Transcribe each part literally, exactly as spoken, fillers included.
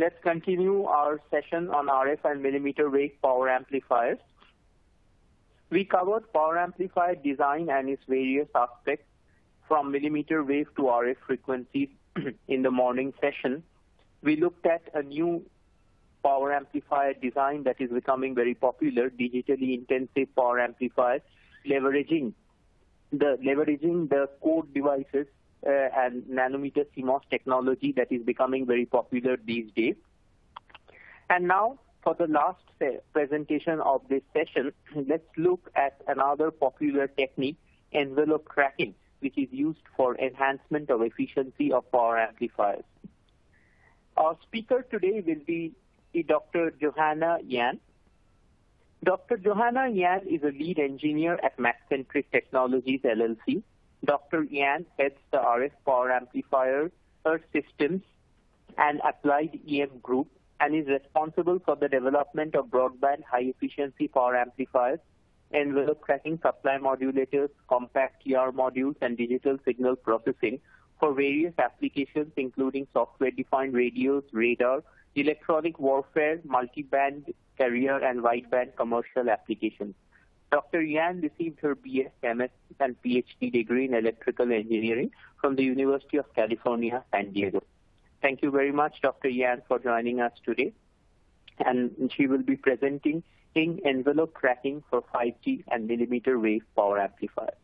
Let's continue our session on R F and millimeter wave power amplifiers. We covered power amplifier design and its various aspects from millimeter wave to R F frequencies in the morning session. We looked at a new power amplifier design that is becoming very popular, digitally intensive power amplifiers, leveraging the, leveraging the code devices Uh, and nanometer C MOS technology that is becoming very popular these days. And now, for the last presentation of this session, let's look at another popular technique, envelope cracking, which is used for enhancement of efficiency of power amplifiers. Our speaker today will be Doctor Johana Yan. Doctor Johana Yan is a lead engineer at Maxentric Technologies, L L C. Doctor Yan heads the R F power amplifier, Earth systems, and applied E M group, and is responsible for the development of broadband high-efficiency power amplifiers, envelope cracking supply modulators, compact E R modules, and digital signal processing for various applications, including software-defined radios, radar, electronic warfare, multi-band carrier, and wideband commercial applications. Doctor Yan received her B S, M S, and P H D degree in electrical engineering from the University of California, San Diego. Thank you very much, Doctor Yan, for joining us today. And she will be presenting in envelope cracking for five G and millimeter wave power amplifiers.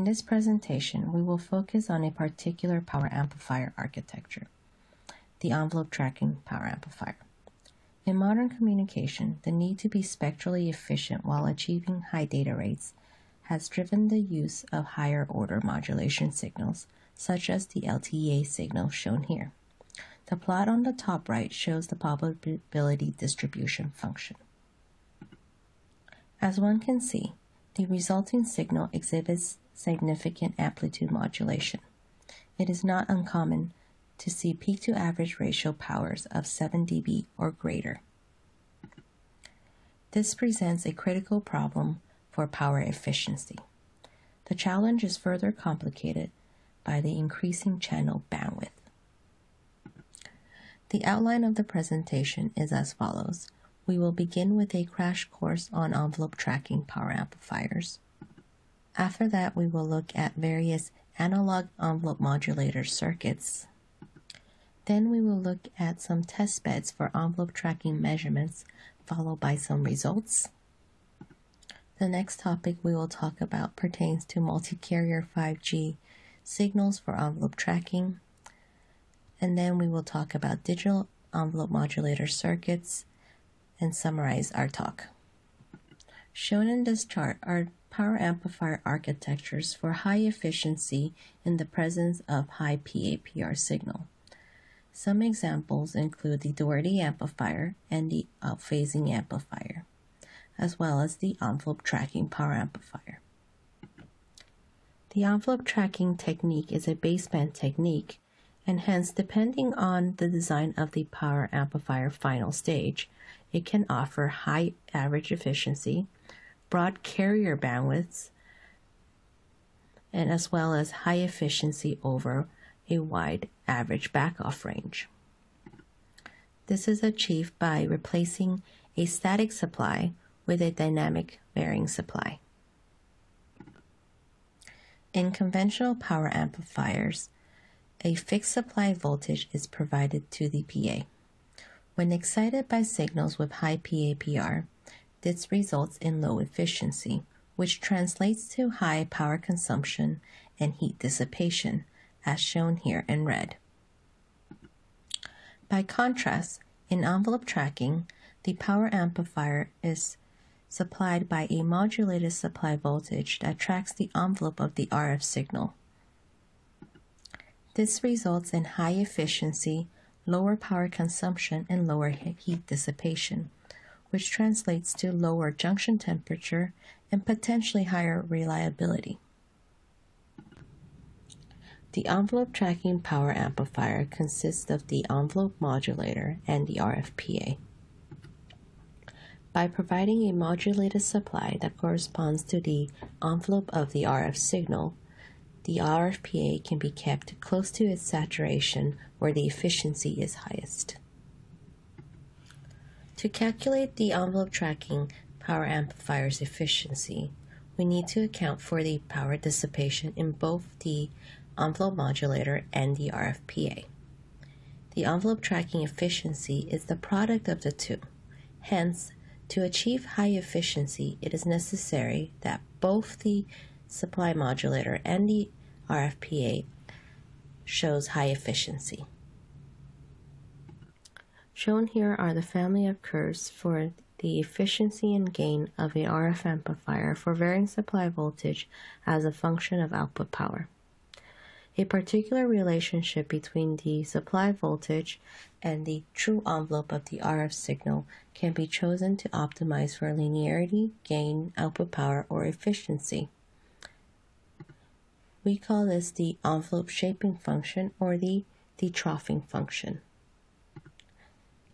In this presentation, we will focus on a particular power amplifier architecture, the envelope cracking power amplifier. In modern communication, the need to be spectrally efficient while achieving high data rates has driven the use of higher order modulation signals, such as the L T E A signal shown here. The plot on the top right shows the probability distribution function. As one can see, the resulting signal exhibits significant amplitude modulation. It is not uncommon to see peak-to-average ratio powers of seven D B or greater. This presents a critical problem for power efficiency. The challenge is further complicated by the increasing channel bandwidth. The outline of the presentation is as follows. We will begin with a crash course on envelope tracking power amplifiers. After that, we will look at various analog envelope modulator circuits. Then we will look at some test beds for envelope tracking measurements, followed by some results. The next topic we will talk about pertains to multi-carrier five G signals for envelope tracking. And then we will talk about digital envelope modulator circuits and summarize our talk. Shown in this chart are power amplifier architectures for high efficiency in the presence of high P A P R signal. Some examples include the Doherty amplifier and the outphasing amplifier, as well as the envelope tracking power amplifier. The envelope tracking technique is a baseband technique, and hence, depending on the design of the power amplifier final stage, it can offer high average efficiency, broad carrier bandwidths, and as well as high efficiency over a wide average backoff range. This is achieved by replacing a static supply with a dynamic varying supply. In conventional power amplifiers, a fixed supply voltage is provided to the P A. When excited by signals with high P A P R, this results in low efficiency, which translates to high power consumption and heat dissipation, as shown here in red. By contrast, in envelope tracking, the power amplifier is supplied by a modulated supply voltage that tracks the envelope of the R F signal. This results in high efficiency, lower power consumption, and lower heat dissipation, which translates to lower junction temperature and potentially higher reliability. The envelope tracking power amplifier consists of the envelope modulator and the R F P A. by providing a modulated supply that corresponds to the envelope of the R F signal. The R F P A can be kept close to its saturation where the efficiency is highest. To calculate the envelope tracking power amplifier's efficiency, we need to account for the power dissipation in both the envelope modulator and the R F P A. The envelope tracking efficiency is the product of the two. Hence, to achieve high efficiency, it is necessary that both the supply modulator and the R F P A shows high efficiency. Shown here are the family of curves for the efficiency and gain of a R F amplifier for varying supply voltage as a function of output power. A particular relationship between the supply voltage and the true envelope of the R F signal can be chosen to optimize for linearity, gain, output power, or efficiency. We call this the envelope shaping function or the detrophing function.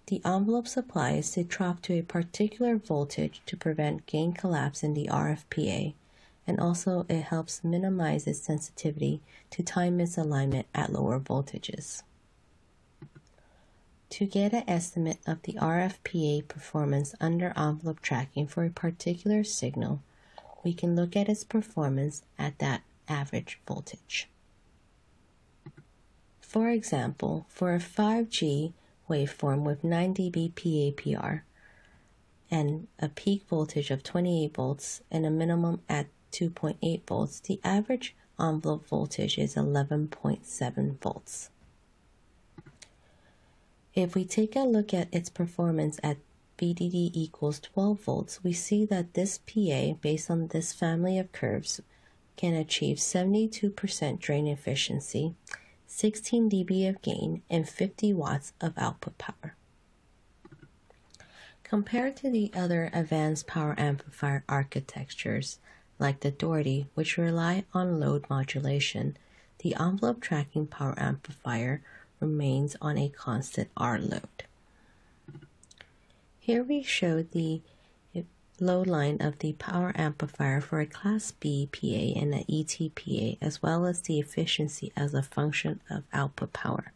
The envelope supply is detrophed to a particular voltage to prevent gain collapse in the R F P A, and also it helps minimize its sensitivity to time misalignment at lower voltages. To get an estimate of the R F P A performance under envelope tracking for a particular signal, we can look at its performance at that average voltage. For example, for a five G waveform with nine D B P A P R and a peak voltage of twenty-eight volts and a minimum at two point eight volts, the average envelope voltage is eleven point seven volts. If we take a look at its performance at V D D equals twelve volts, we see that this P A, based on this family of curves, can achieve seventy-two percent drain efficiency, sixteen D B of gain, and fifty watts of output power. Compared to the other advanced power amplifier architectures, like the Doherty, which rely on load modulation, the envelope tracking power amplifier remains on a constant R load. Here we show the load line of the power amplifier for a Class B P A and an E T P A, as well as the efficiency as a function of output power.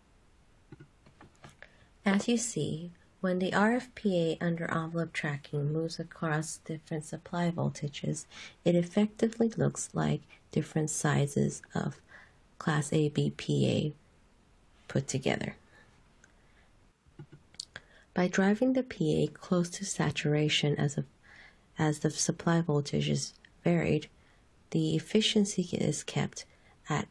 As you see, when the R F P A under envelope tracking moves across different supply voltages, it effectively looks like different sizes of Class A B P A put together. By driving the P A close to saturation as a As the supply voltage is varied, the efficiency is kept at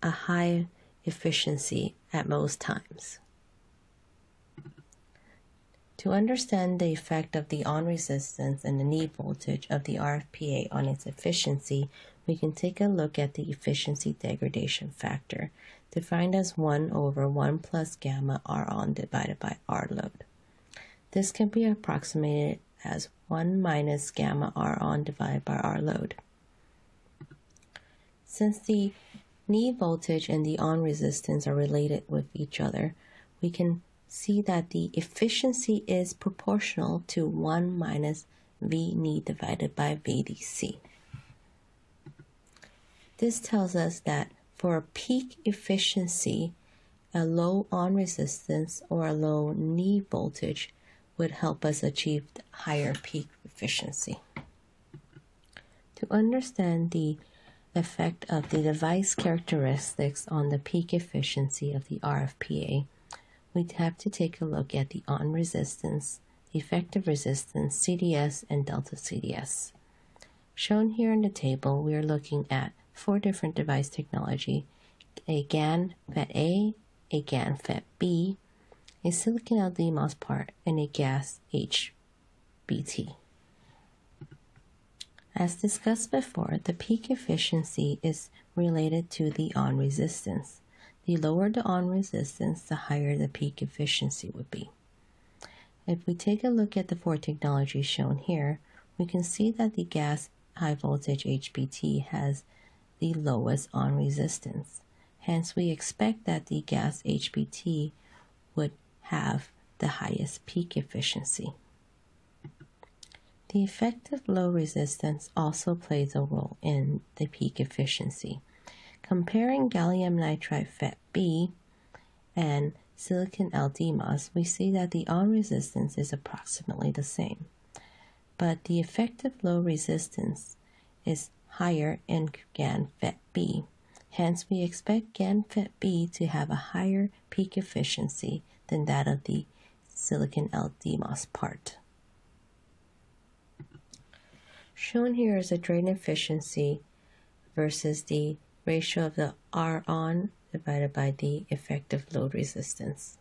a high efficiency at most times. To understand the effect of the on resistance and the need voltage of the R F P A on its efficiency, we can take a look at the efficiency degradation factor, defined as one over one plus gamma R on divided by R load. This can be approximated as one minus gamma R on divided by R load. Since the need voltage and the on resistance are related with each other, we can see that the efficiency is proportional to one minus V need divided by V D C. This tells us that for a peak efficiency, a low on resistance or a low need voltage would help us achieve higher peak efficiency. To understand the effect of the device characteristics on the peak efficiency of the R F P A, we'd have to take a look at the on resistance, effective resistance, C D S, and delta C D S. Shown here in the table, we are looking at four different device technology, a GaN-FET A, a GaN-FET B, a silicon L D M O S part, and a gas H B T. As discussed before, the peak efficiency is related to the on resistance. The lower the on resistance, the higher the peak efficiency would be. If we take a look at the four technologies shown here, we can see that the gas high voltage H B T has the lowest on resistance. Hence, we expect that the gas H B T would have the highest peak efficiency. The effective load resistance also plays a role in the peak efficiency. Comparing gallium nitride F E T B and silicon L D M O S, we see that the on resistance is approximately the same, but the effective load resistance is higher in GaN-F E T B. Hence, we expect GaN-F E T B to have a higher peak efficiency than that of the silicon L D M O S part. Shown here is a drain efficiency versus the ratio of the R on divided by the effective load resistance.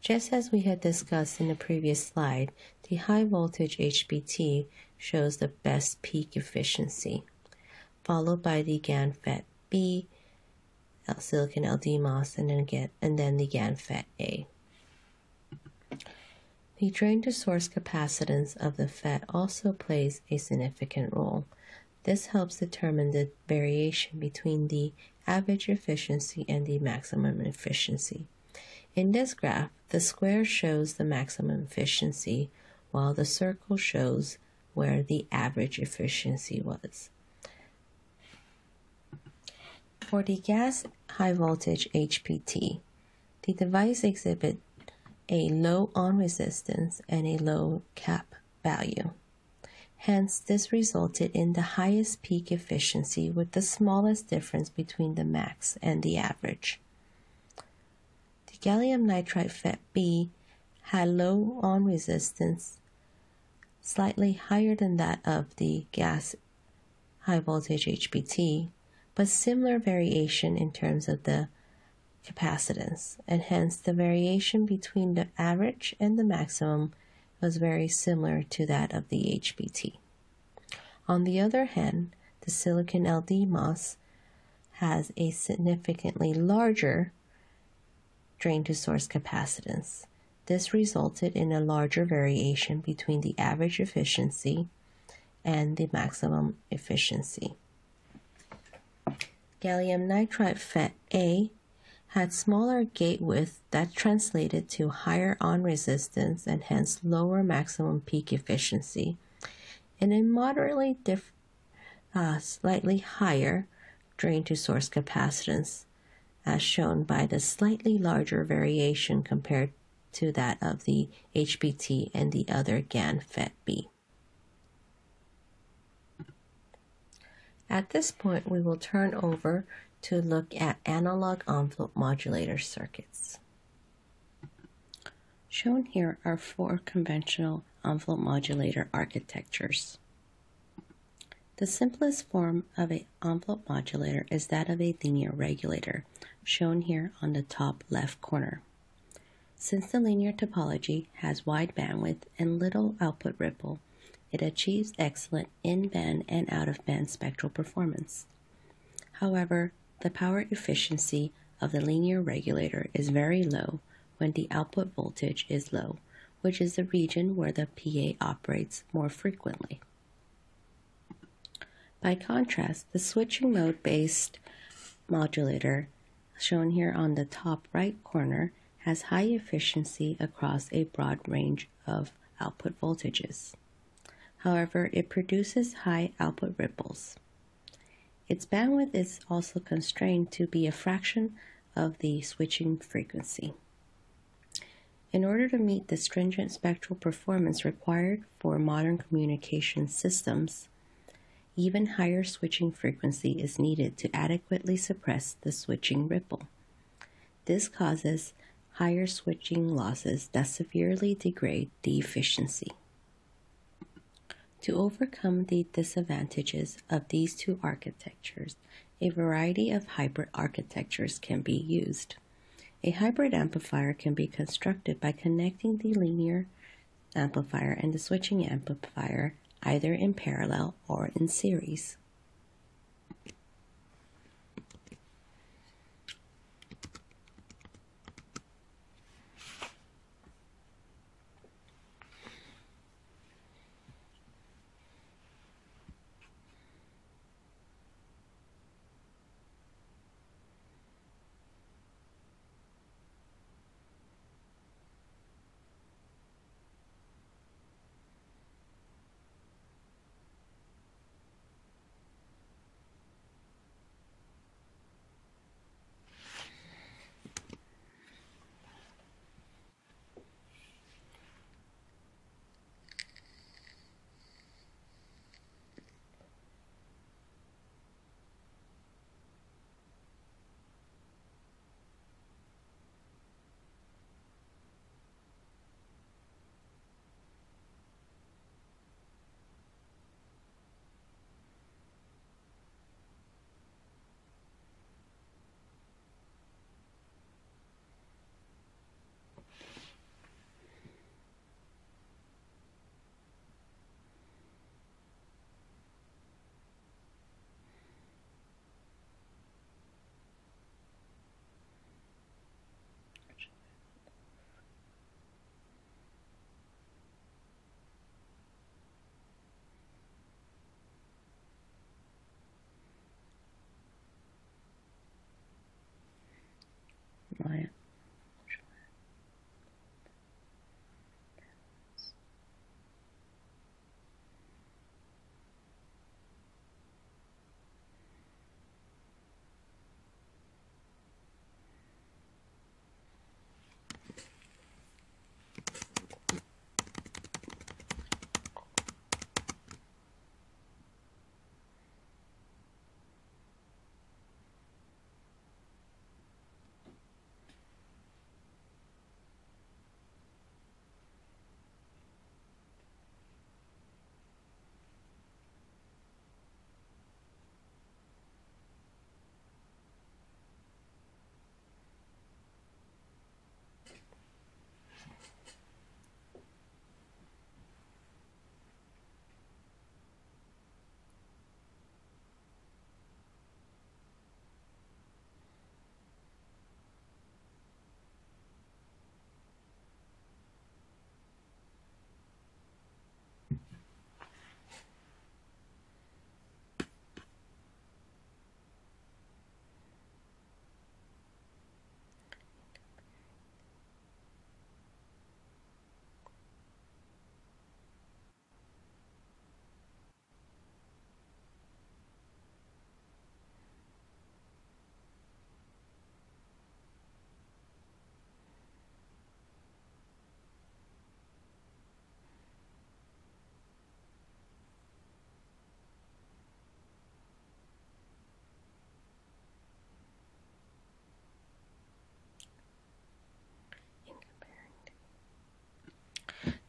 Just as we had discussed in the previous slide, the high voltage H B T shows the best peak efficiency, followed by the GaN-F E T B, silicon L D M O S, and then get and then the GaN-F E T A. The drain to source capacitance of the F E T also plays a significant role. This helps determine the variation between the average efficiency and the maximum efficiency. In this graph, the square shows the maximum efficiency, while the circle shows where the average efficiency was. For the gas high voltage H B T, the device exhibits a low on resistance and a low cap value. Hence, this resulted in the highest peak efficiency with the smallest difference between the max and the average. The gallium nitride F E T B had low on resistance, slightly higher than that of the gas high voltage H B T, but similar variation in terms of the capacitance, and hence the variation between the average and the maximum was very similar to that of the H B T. On the other hand, the silicon L D M O S has a significantly larger drain to source capacitance. This resulted in a larger variation between the average efficiency and the maximum efficiency. Gallium nitride F E T A had smaller gate width that translated to higher on resistance and hence lower maximum peak efficiency, and a moderately diff, uh, slightly higher drain to source capacitance, as shown by the slightly larger variation compared to that of the H B T and the other GaN-F E T B. At this point, we will turn over to look at analog envelope modulator circuits. Shown here are four conventional envelope modulator architectures. The simplest form of an envelope modulator is that of a linear regulator, shown here on the top left corner. Since the linear topology has wide bandwidth and little output ripple, it achieves excellent in-band and out-of-band spectral performance. However, the power efficiency of the linear regulator is very low when the output voltage is low, which is the region where the P A operates more frequently. By contrast, the switching mode-based modulator, shown here on the top right corner, has high efficiency across a broad range of output voltages. However, it produces high output ripples. Its bandwidth is also constrained to be a fraction of the switching frequency. In order to meet the stringent spectral performance required for modern communication systems, even higher switching frequency is needed to adequately suppress the switching ripple. This causes higher switching losses that severely degrade the efficiency. To overcome the disadvantages of these two architectures, a variety of hybrid architectures can be used. A hybrid amplifier can be constructed by connecting the linear amplifier and the switching amplifier either in parallel or in series.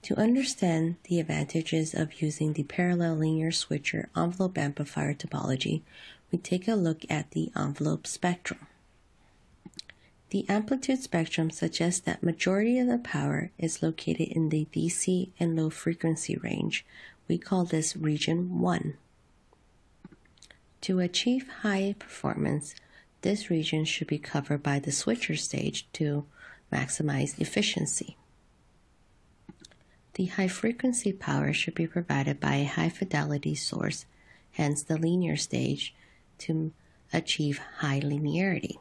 To understand the advantages of using the parallel linear switcher envelope amplifier topology, we take a look at the envelope spectrum. The amplitude spectrum suggests that majority of the power is located in the D C and low frequency range. We call this region one. To achieve high performance, this region should be covered by the switcher stage to maximize efficiency. The high frequency power should be provided by a high fidelity source, hence the linear stage, to achieve high linearity.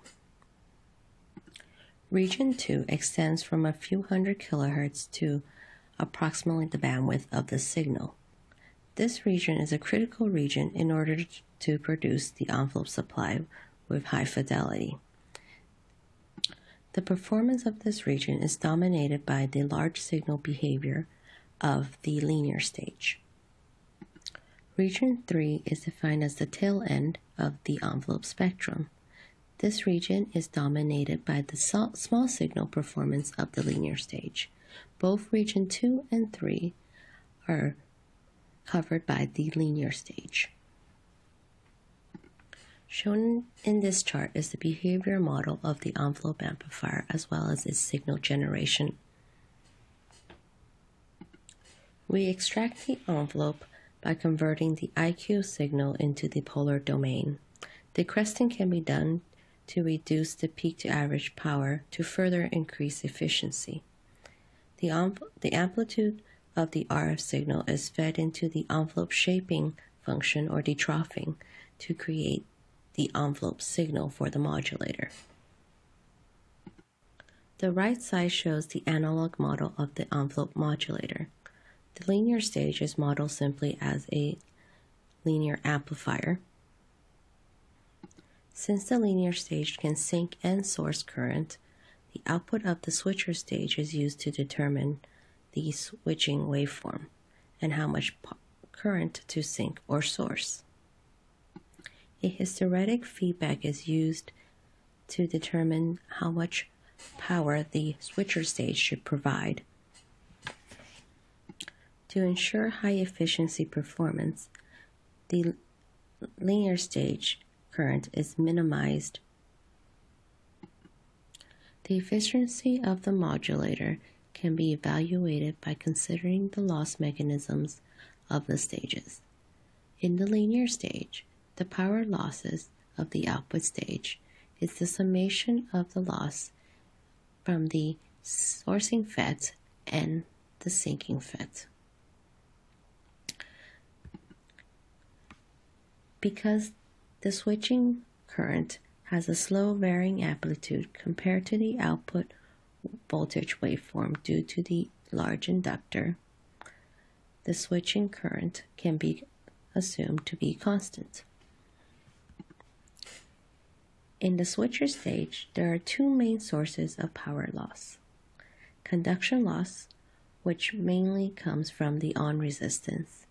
Region two extends from a few hundred kilohertz to approximately the bandwidth of the signal. This region is a critical region in order to produce the envelope supply with high fidelity. The performance of this region is dominated by the large signal behavior of the linear stage. Region three is defined as the tail end of the envelope spectrum. This region is dominated by the small signal performance of the linear stage. Both region two and three are covered by the linear stage. Shown in this chart is the behavior model of the envelope amplifier as well as its signal generation. We extract the envelope by converting the I Q signal into the polar domain. Decresting can be done to reduce the peak to average power to further increase efficiency. The, ampl the amplitude of the R F signal is fed into the envelope shaping function or the troughing to create the envelope signal for the modulator. The right side shows the analog model of the envelope modulator. The linear stage is modeled simply as a linear amplifier. Since the linear stage can sink and source current, the output of the switcher stage is used to determine the switching waveform and how much current to sink or source. A hysteretic feedback is used to determine how much power the switcher stage should provide. To ensure high efficiency performance, the linear stage current is minimized. The efficiency of the modulator can be evaluated by considering the loss mechanisms of the stages. In the linear stage, the power losses of the output stage is the summation of the loss from the sourcing F E T and the sinking F E T. Because the switching current has a slow varying amplitude compared to the output voltage waveform due to the large inductor, the switching current can be assumed to be constant. In the switcher stage, there are two main sources of power loss. Conduction loss, which mainly comes from the on resistance,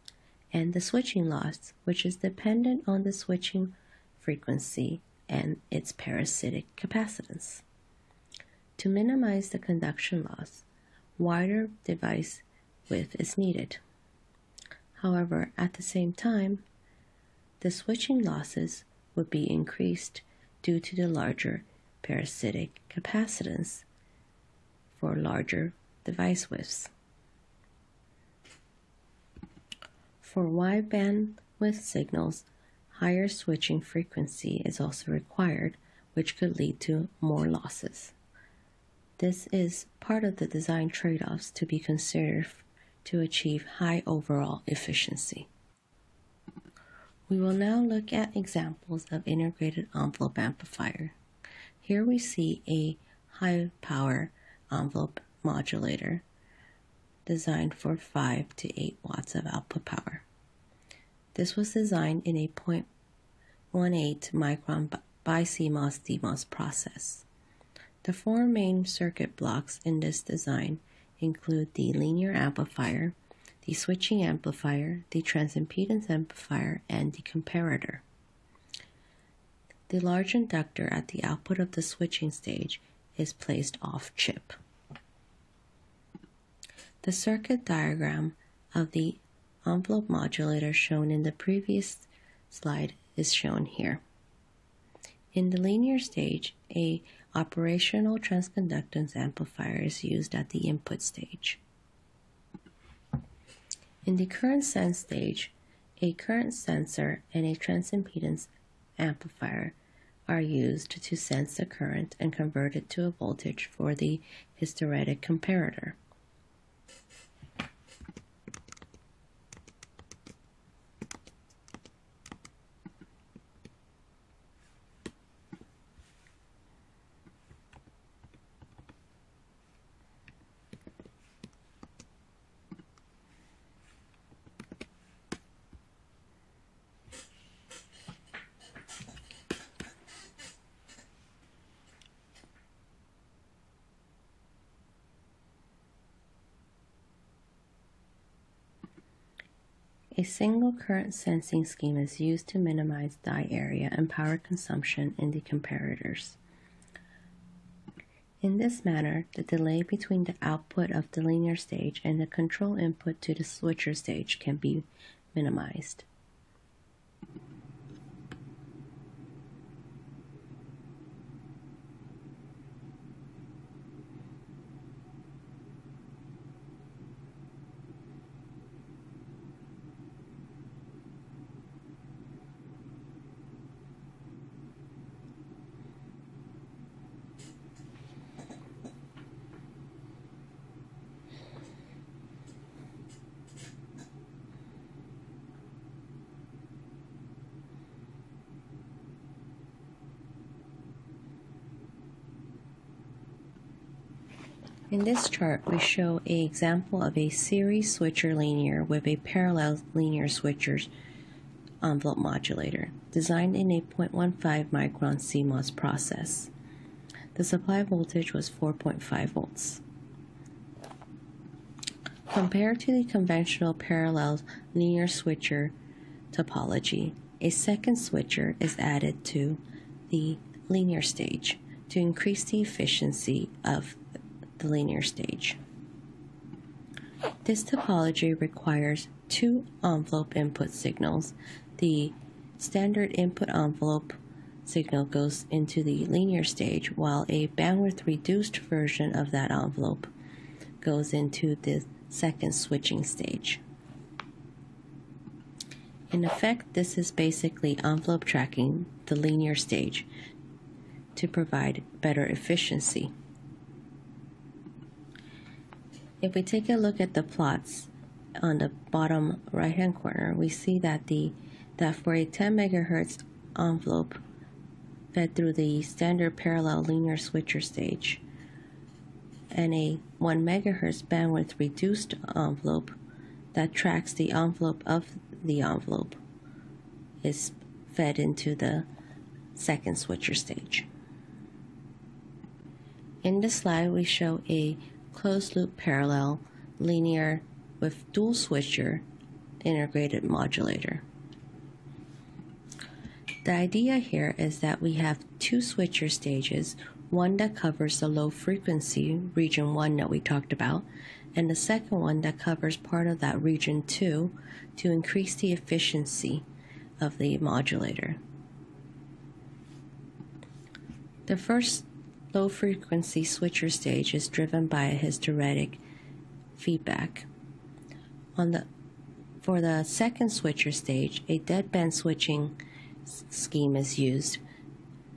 and the switching loss, which is dependent on the switching frequency and its parasitic capacitance. To minimize the conduction loss, wider device width is needed. However, at the same time, the switching losses would be increased due to the larger parasitic capacitance for larger device widths. For wide bandwidth signals, higher switching frequency is also required, which could lead to more losses. This is part of the design trade-offs to be considered to achieve high overall efficiency. We will now look at examples of integrated envelope amplifier. Here we see a high power envelope modulator designed for five to eight watts of output power. This was designed in a zero point one eight micron bi-C MOS D MOS process. The four main circuit blocks in this design include the linear amplifier, the switching amplifier, the transimpedance amplifier, and the comparator. The large inductor at the output of the switching stage is placed off chip. The circuit diagram of the envelope modulator shown in the previous slide is shown here. In the linear stage, a operational transconductance amplifier is used at the input stage. In the current sense stage, a current sensor and a transimpedance amplifier are used to sense the current and convert it to a voltage for the hysteretic comparator. A single current sensing scheme is used to minimize die area and power consumption in the comparators. In this manner, the delay between the output of the linear stage and the control input to the switcher stage can be minimized. In this chart, we show an example of a series switcher linear with a parallel linear switcher's envelope modulator, designed in a zero point one five micron C MOS process. The supply voltage was four point five volts. Compared to the conventional parallel linear switcher topology, a second switcher is added to the linear stage to increase the efficiency of the linear stage. This topology requires two envelope input signals. The standard input envelope signal goes into the linear stage, while a bandwidth reduced version of that envelope goes into the second switching stage. In effect, this is basically envelope tracking the linear stage to provide better efficiency. If we take a look at the plots on the bottom right-hand corner, we see that the that for a ten megahertz envelope fed through the standard parallel linear switcher stage and a one megahertz bandwidth reduced envelope that tracks the envelope of the envelope is fed into the second switcher stage. In this slide, we show a closed-loop parallel linear with dual switcher integrated modulator. The idea here is that we have two switcher stages, one that covers the low frequency region one that we talked about, and the second one that covers part of that region two to increase the efficiency of the modulator. The first low-frequency switcher stage is driven by a hysteretic feedback. On the, for the second switcher stage, a deadband switching scheme is used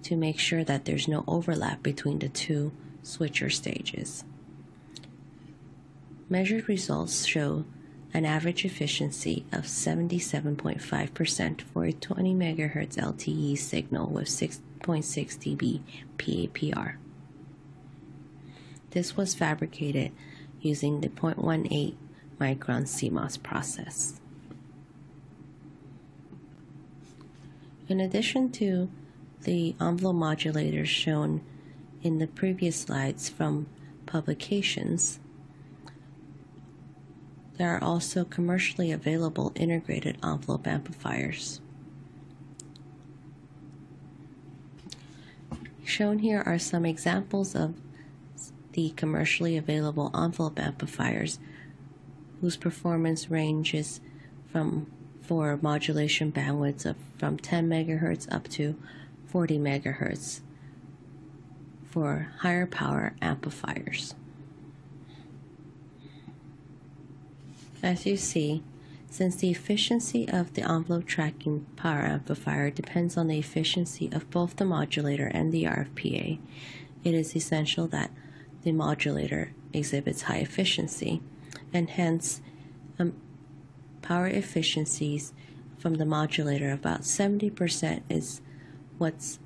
to make sure that there's no overlap between the two switcher stages. Measured results show an average efficiency of seventy-seven point five percent for a twenty megahertz L T E signal with six point six dB P A P R. This was fabricated using the zero point one eight micron C MOS process. In addition to the envelope modulators shown in the previous slides from publications, there are also commercially available integrated envelope amplifiers. Shown here are some examples of the commercially available envelope amplifiers whose performance ranges from for modulation bandwidths of from ten megahertz up to forty megahertz for higher power amplifiers. As you see, since the efficiency of the envelope tracking power amplifier depends on the efficiency of both the modulator and the R F P A, it is essential that the modulator exhibits high efficiency, and hence um, power efficiencies from the modulator about seventy percent is what's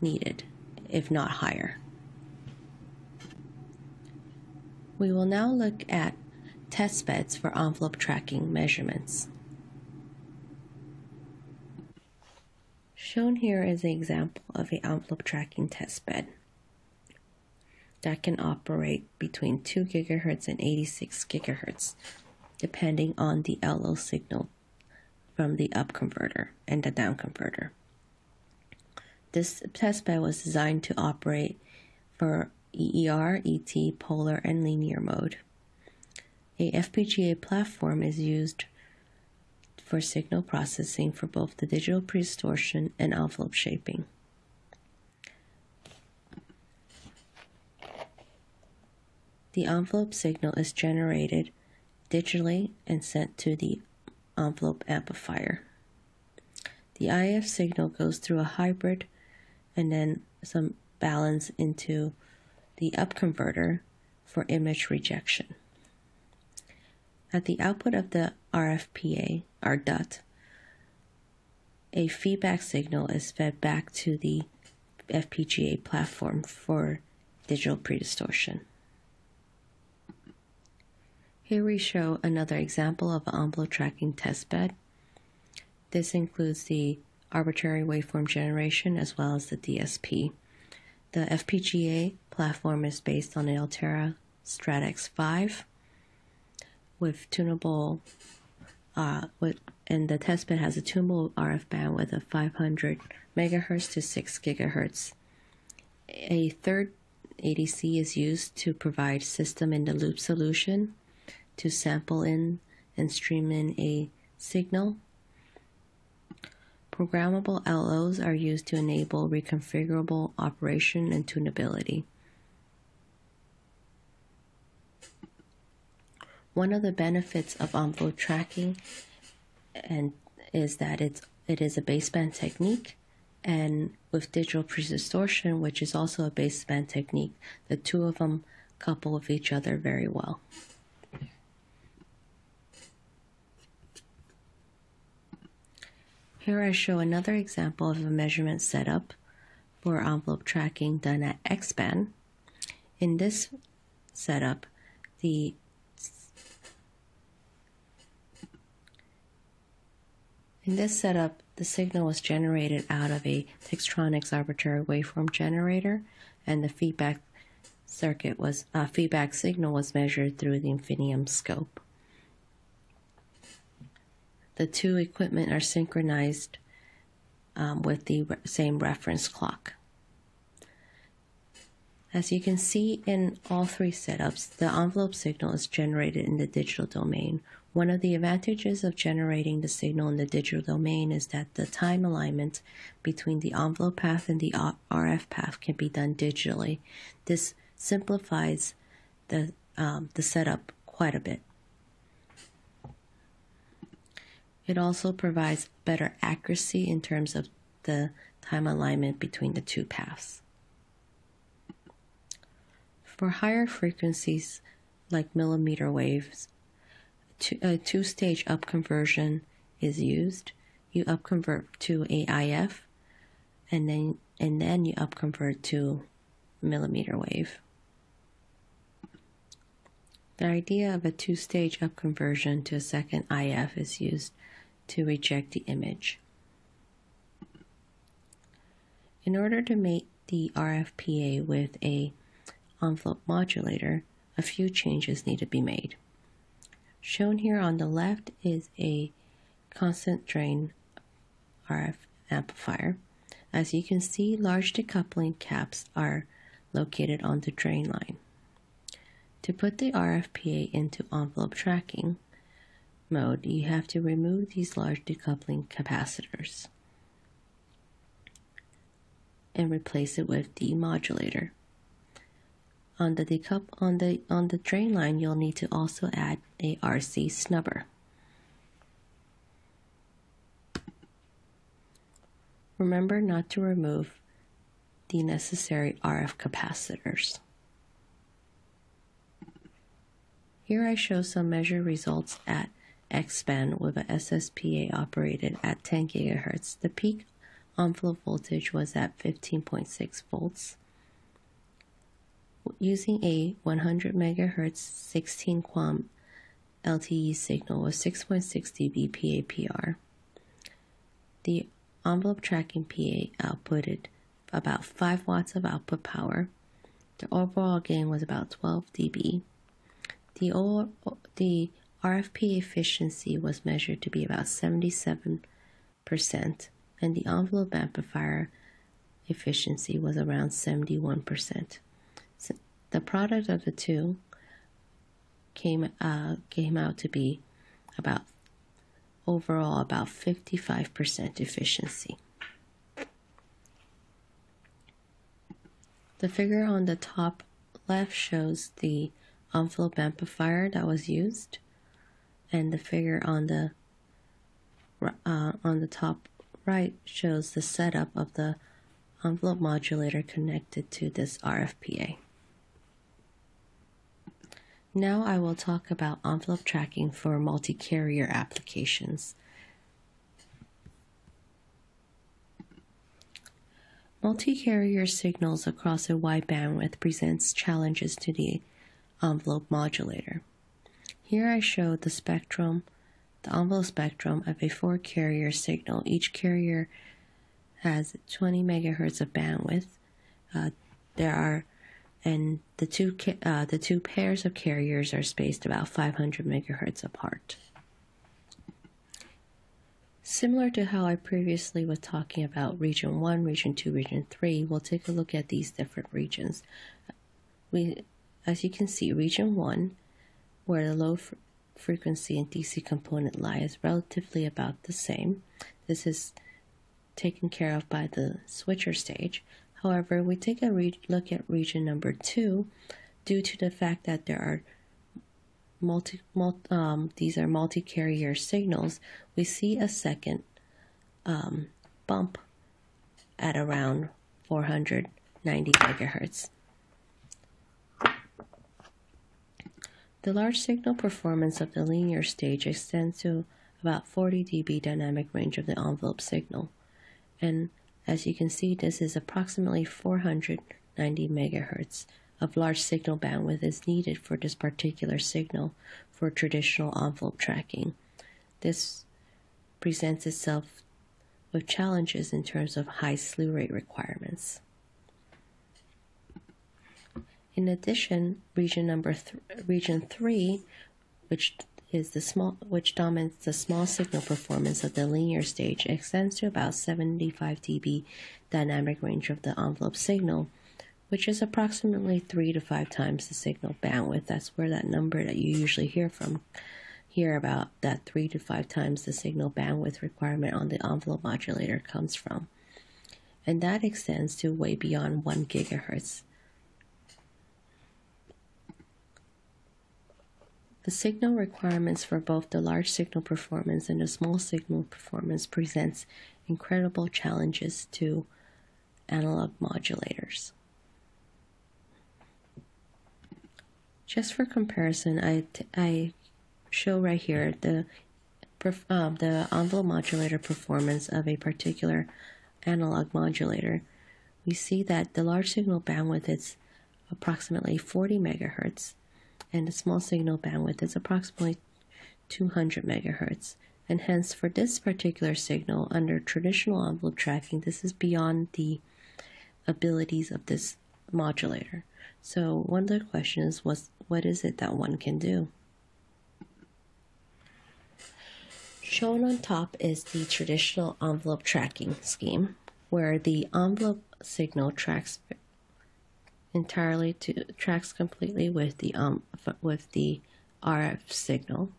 needed, if not higher. We will now look at testbeds for envelope tracking measurements. Shown here is an example of an envelope tracking testbed that can operate between two gigahertz and eighty-six gigahertz, depending on the L O signal from the up converter and the down converter. This testbed was designed to operate for E E R, E T, polar, and linear mode. A F P G A platform is used for signal processing for both the digital pre-distortion and envelope shaping. The envelope signal is generated digitally and sent to the envelope amplifier. The I F signal goes through a hybrid and then some balance into the up converter for image rejection. At the output of the R F P A, or D U T, a feedback signal is fed back to the F P G A platform for digital predistortion. Here we show another example of an envelope tracking testbed. This includes the arbitrary waveform generation as well as the D S P. The F P G A platform is based on the Altera Stratix V. With tunable, uh, with, and the testbed has a tunable R F bandwidth of five hundred megahertz to six gigahertz. A third A D C is used to provide system-in-the-loop solution to sample in and stream in a signal. Programmable L Os are used to enable reconfigurable operation and tunability. One of the benefits of envelope tracking and is that it's, it is a baseband technique, and with digital predistortion, which is also a baseband technique, the two of them couple with each other very well. Here I show another example of a measurement setup for envelope tracking done at X-band. In this setup, the In this setup, the signal was generated out of a Tektronix arbitrary waveform generator, and the feedback circuit was uh, feedback signal was measured through the Infinium scope. The two equipment are synchronized um, with the re same reference clock. As you can see in all three setups, the envelope signal is generated in the digital domain. One of the advantages of generating the signal in the digital domain is that the time alignment between the envelope path and the R F path can be done digitally. This simplifies the, um, the setup quite a bit. It also provides better accuracy in terms of the time alignment between the two paths. For higher frequencies like millimeter waves, a two-stage upconversion is used. You upconvert to A I F, and then and then you upconvert to millimeter wave. The idea of a two-stage upconversion to a second I F is used to reject the image. In order to mate the R F P A with a envelope modulator, a few changes need to be made. Shown here on the left is a constant drain R F amplifier. As you can see, large decoupling caps are located on the drain line. To put the R F P A into envelope tracking mode, you have to remove these large decoupling capacitors and replace it with the modulator. On the decoup on the on the drain line, you'll need to also add a R C snubber. Remember not to remove the necessary R F capacitors. Here I show some measure results at X-band with a S S P A operated at ten gigahertz. The peak envelope voltage was at fifteen point six volts. Using a one hundred megahertz sixteen QAM L T E signal was six point six dB P A P R. The envelope tracking P A outputted about five watts of output power. The overall gain was about twelve dB. The, o the R F P A efficiency was measured to be about seventy-seven percent, and the envelope amplifier efficiency was around seventy-one percent. So the product of the two came, uh, came out to be about overall about fifty-five percent efficiency. The figure on the top left shows the envelope amplifier that was used, and the figure on the uh, on the top right shows the setup of the envelope modulator connected to this R F P A. Now I will talk about envelope tracking for multi-carrier applications. Multi-carrier signals across a wide bandwidth presents challenges to the envelope modulator. Here I show the spectrum, the envelope spectrum of a four carrier signal. Each carrier has twenty megahertz of bandwidth. Uh, there are, and the two, uh, the two pairs of carriers are spaced about five hundred megahertz apart. Similar to how I previously was talking about region one, region two, region three, we'll take a look at these different regions. We As you can see, region one, where the low fr frequency and D C component lie, is relatively about the same. This is taken care of by the switcher stage. However, we take a re look at region number two, due to the fact that there are multi, multi um, these are multi-carrier signals, we see a second um, bump at around four hundred ninety megahertz. The large signal performance of the linear stage extends to about forty dB dynamic range of the envelope signal. And as you can see, this is approximately four hundred ninety megahertz of large signal bandwidth is needed for this particular signal for traditional envelope tracking. This presents itself with challenges in terms of high slew rate requirements. In addition, region number th region three, which is the small, which dominates the small signal performance of the linear stage, extends to about seventy-five dB dynamic range of the envelope signal, which is approximately three to five times the signal bandwidth. That's where that number that you usually hear from, hear about that three to five times the signal bandwidth requirement on the envelope modulator comes from, and that extends to way beyond one gigahertz. The signal requirements for both the large signal performance and the small signal performance presents incredible challenges to analog modulators. Just for comparison, I, I show right here the, um, the envelope modulator performance of a particular analog modulator. We see that the large signal bandwidth is approximately forty megahertz. And the small signal bandwidth is approximately two hundred megahertz. And hence, for this particular signal, under traditional envelope tracking, this is beyond the abilities of this modulator. So one of the questions is, what's, what is it that one can do? Shown on top is the traditional envelope tracking scheme, where the envelope signal tracks entirely to tracks completely with the um with the R F signal.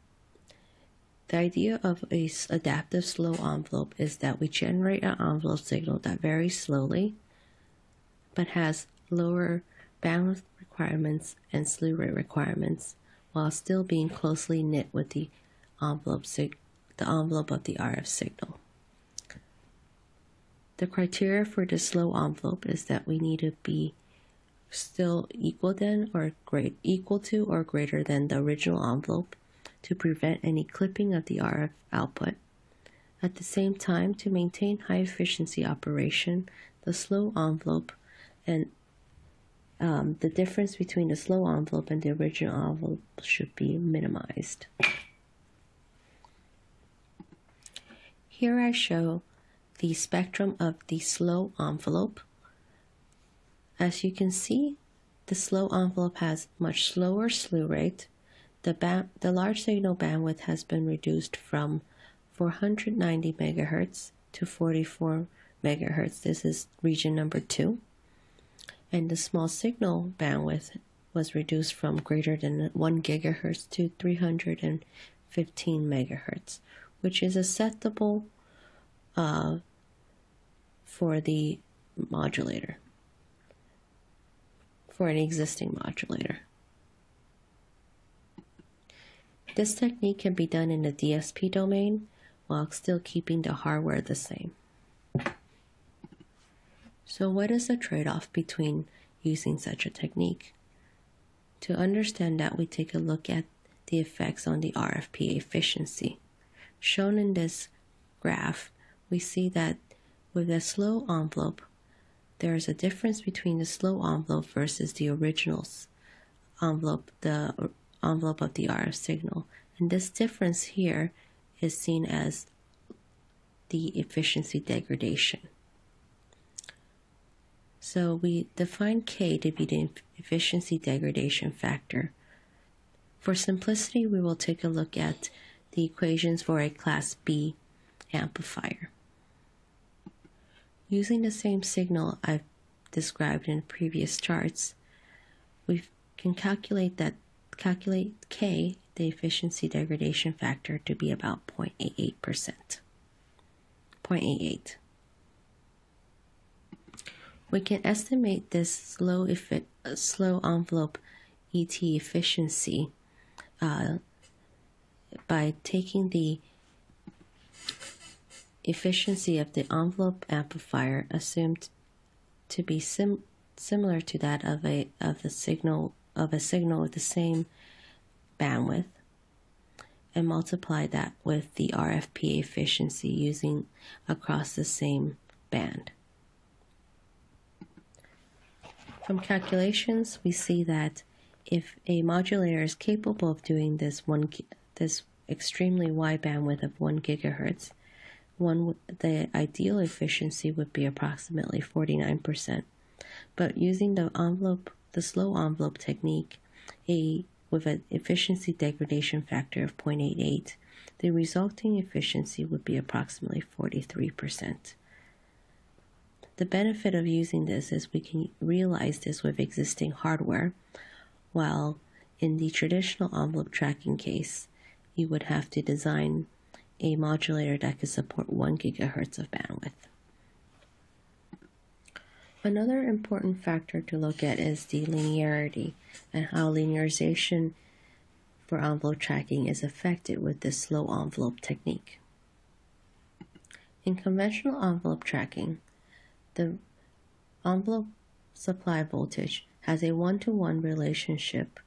The idea of a adaptive slow envelope is that we generate an envelope signal that varies slowly but has lower bandwidth requirements and slew rate requirements while still being closely knit with the envelope sig the envelope of the R F signal. The criteria for the slow envelope is that we need to be still equal than or great equal to or greater than the original envelope to prevent any clipping of the R F output. At the same time, to maintain high efficiency operation, the slow envelope and um, the difference between the slow envelope and the original envelope should be minimized. Here I show the spectrum of the slow envelope. As you can see, the slow envelope has much slower slew rate. The, the large signal bandwidth has been reduced from four hundred ninety megahertz to forty-four megahertz. This is region number two. And the small signal bandwidth was reduced from greater than one gigahertz to three hundred fifteen megahertz, which is acceptable uh, for the modulator. For an existing modulator. This technique can be done in the D S P domain while still keeping the hardware the same. So what is the trade-off between using such a technique? To understand that, we take a look at the effects on the R F P A efficiency. Shown in this graph, we see that with a slow envelope, there is a difference between the slow envelope versus the original envelope, the envelope of the R F signal. And this difference here is seen as the efficiency degradation. So we define K to be the efficiency degradation factor. For simplicity, we will take a look at the equations for a class B amplifier. Using the same signal I've described in previous charts, we can calculate that calculate K, the efficiency degradation factor, to be about zero point eight eight percent. zero point eight eight. We can estimate this slow uh, slow envelope E T efficiency uh, by taking the efficiency of the envelope amplifier assumed to be sim similar to that of a of the signal of a signal with the same bandwidth, and multiply that with the R F P A efficiency using across the same band. From calculations, we see that if a modulator is capable of doing this one this extremely wide bandwidth of one gigahertz, One, the ideal efficiency would be approximately forty-nine percent. But using the envelope, the slow envelope technique, a with an efficiency degradation factor of zero point eight eight, the resulting efficiency would be approximately forty-three percent. The benefit of using this is we can realize this with existing hardware, while in the traditional envelope tracking case, you would have to design a modulator that could support one gigahertz of bandwidth. Another important factor to look at is the linearity and how linearization for envelope tracking is affected with this slow envelope technique. In conventional envelope tracking, the envelope supply voltage has a one-to-one relationship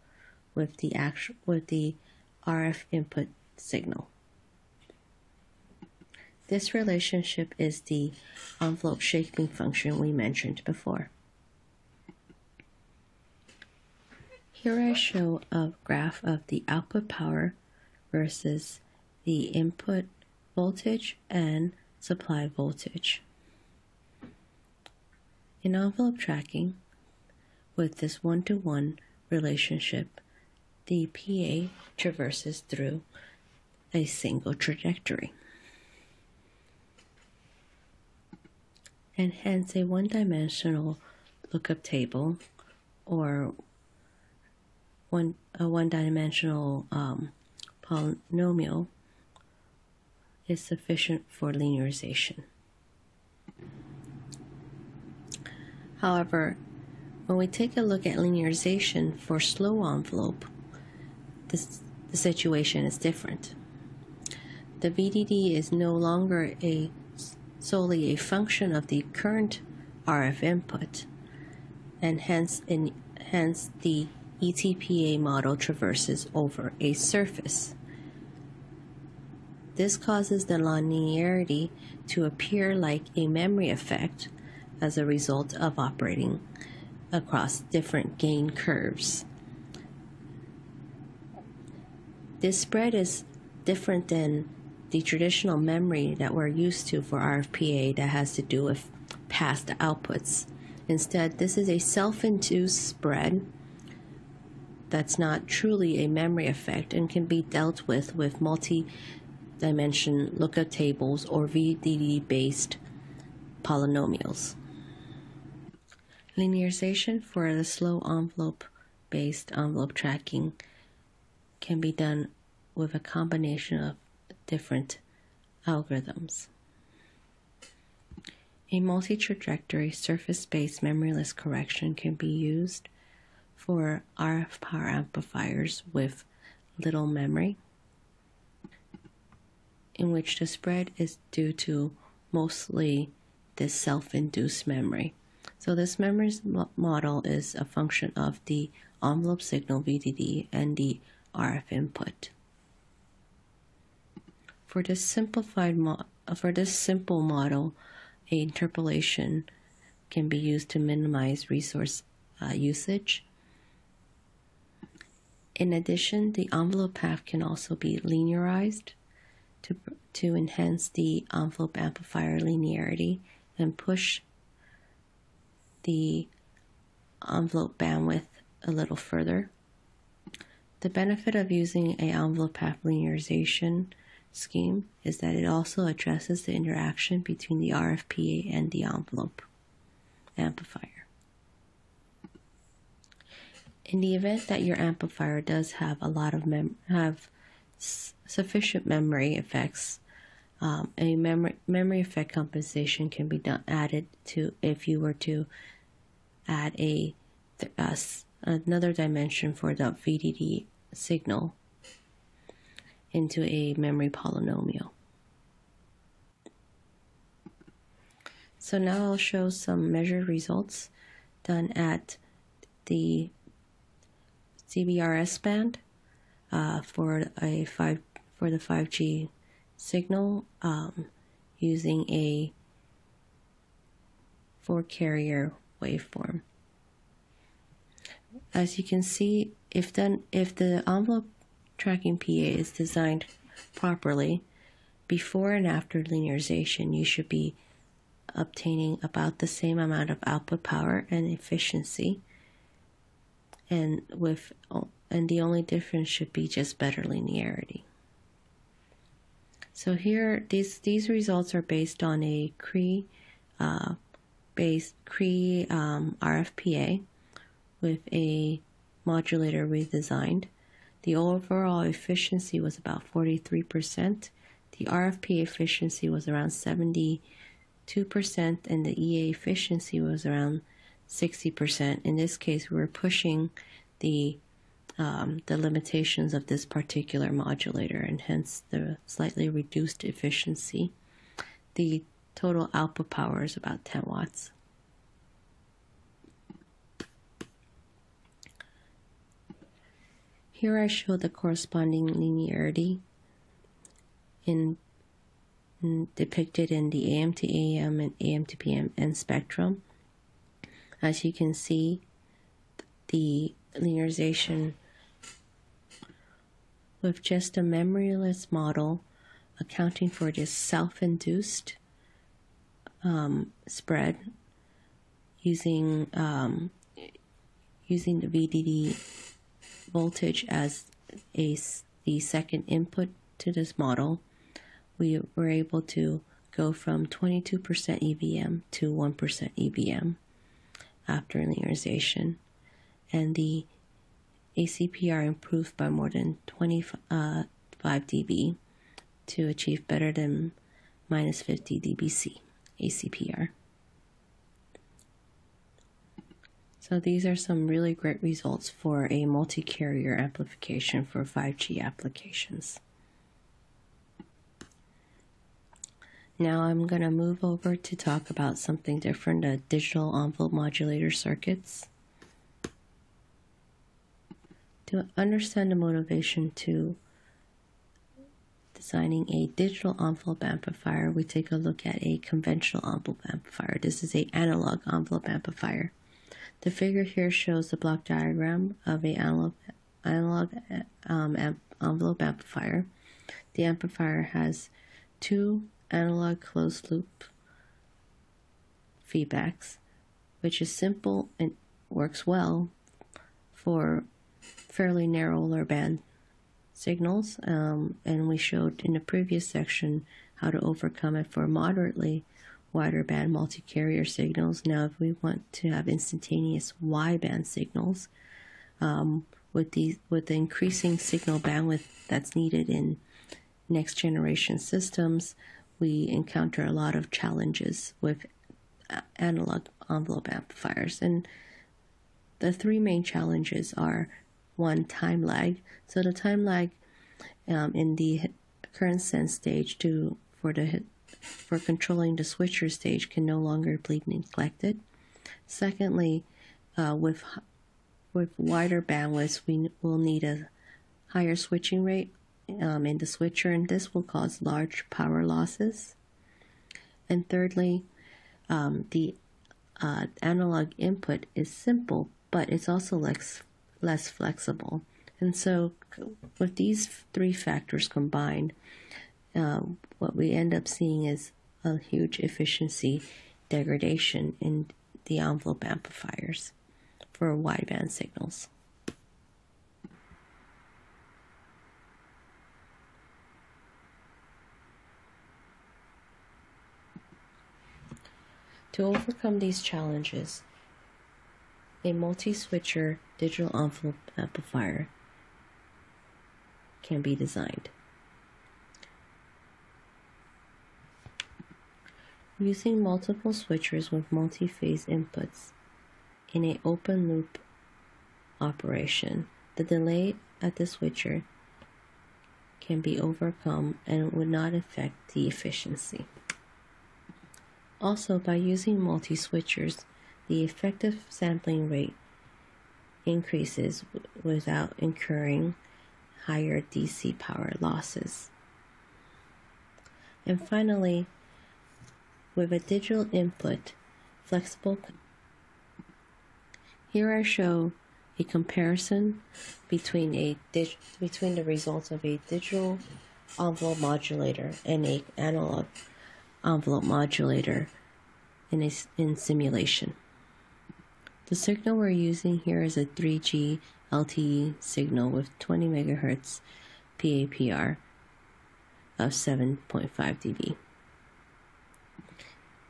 with the actual, with the R F input signal. This relationship is the envelope shaping function we mentioned before. Here I show a graph of the output power versus the input voltage and supply voltage. In envelope tracking, with this one-to-one relationship, the P A traverses through a single trajectory, and hence a one-dimensional lookup table or one, a one-dimensional um, polynomial is sufficient for linearization. However, when we take a look at linearization for slow envelope, this, the situation is different. The V D D is no longer a, solely a function of the current R F input, and hence, in, hence the E T P A model traverses over a surface. This causes the nonlinearity to appear like a memory effect as a result of operating across different gain curves. This spread is different than the traditional memory that we're used to for R F P A that has to do with past outputs. Instead, this is a self-induced spread that's not truly a memory effect and can be dealt with with multi-dimension lookup tables or V D D-based polynomials. Linearization for the slow envelope-based envelope tracking can be done with a combination of different algorithms. A multi-trajectory surface-based memoryless correction can be used for R F power amplifiers with little memory, in which the spread is due to mostly this self-induced memory. So this memory model is a function of the envelope signal V D D and the R F input. For this simplified mo for this simple model, a interpolation can be used to minimize resource uh, usage. In addition, the envelope path can also be linearized to, to enhance the envelope amplifier linearity and push the envelope bandwidth a little further. The benefit of using an envelope path linearization scheme is that it also addresses the interaction between the R F P A and the envelope amplifier. In the event that your amplifier does have a lot of mem have sufficient memory effects, um, a memory memory effect compensation can be done added to if you were to add a th uh, another dimension for the V D D signal into a memory polynomial. So now I'll show some measured results done at the C B R S band uh, for a five for the five G signal um, using a four carrier waveform. As you can see, if then if the envelope tracking P A is designed properly, before and after linearization, you should be obtaining about the same amount of output power and efficiency. And with and the only difference should be just better linearity. So here, these these results are based on a Cree uh, based Cree um, R F P A with a modulator redesigned. The overall efficiency was about forty-three percent. The R F P A efficiency was around seventy-two percent, and the E A efficiency was around sixty percent. In this case, we were pushing the um, the limitations of this particular modulator, and hence the slightly reduced efficiency. The total output power is about ten watts. Here I show the corresponding linearity in, in depicted in the A M to A M and A M to P M end spectrum. As you can see, the linearization with just a memoryless model accounting for this self-induced um, spread using um, using the V D D voltage as a, the second input to this model, we were able to go from twenty-two percent E V M to one percent E V M after linearization, and the A C P R improved by more than twenty-five decibels to achieve better than minus fifty decibels A C P R. So these are some really great results for a multi-carrier amplification for five G applications. Now I'm going to move over to talk about something different, uh, digital envelope modulator circuits. To understand the motivation to designing a digital envelope amplifier, we take a look at a conventional envelope amplifier. This is an analog envelope amplifier. The figure here shows the block diagram of an analog, analog um, amp, envelope amplifier. The amplifier has two analog closed-loop feedbacks, which is simple and works well for fairly narrow low-band signals, um, and we showed in the previous section how to overcome it for moderately wider band multi-carrier signals. Now if we want to have instantaneous wideband signals, um, with, the, with the increasing signal bandwidth that's needed in next generation systems, we encounter a lot of challenges with analog envelope amplifiers. And the three main challenges are, one, time lag. So the time lag um, in the current sense stage to for the for controlling the switcher stage can no longer be neglected. Secondly, uh, with with wider bandwidths, we will need a higher switching rate Um, in the switcher, and this will cause large power losses. And thirdly, um, the uh, analog input is simple, but it's also less, less flexible. And so with these three factors combined, uh, what we end up seeing is a huge efficiency degradation in the envelope amplifiers for wideband signals. To overcome these challenges, a multi-switcher digital envelope amplifier can be designed. Using multiple switchers with multi-phase inputs in an open-loop operation, the delay at the switcher can be overcome and it would not affect the efficiency. Also, by using multi-switchers, the effective sampling rate increases without incurring higher D C power losses. And finally, with a digital input, flexible. Here I show a comparison between a dig between the results of a digital envelope modulator and an analog envelope modulator in, a, in simulation. The signal we're using here is a three G L T E signal with twenty megahertz P A P R of seven point five decibels.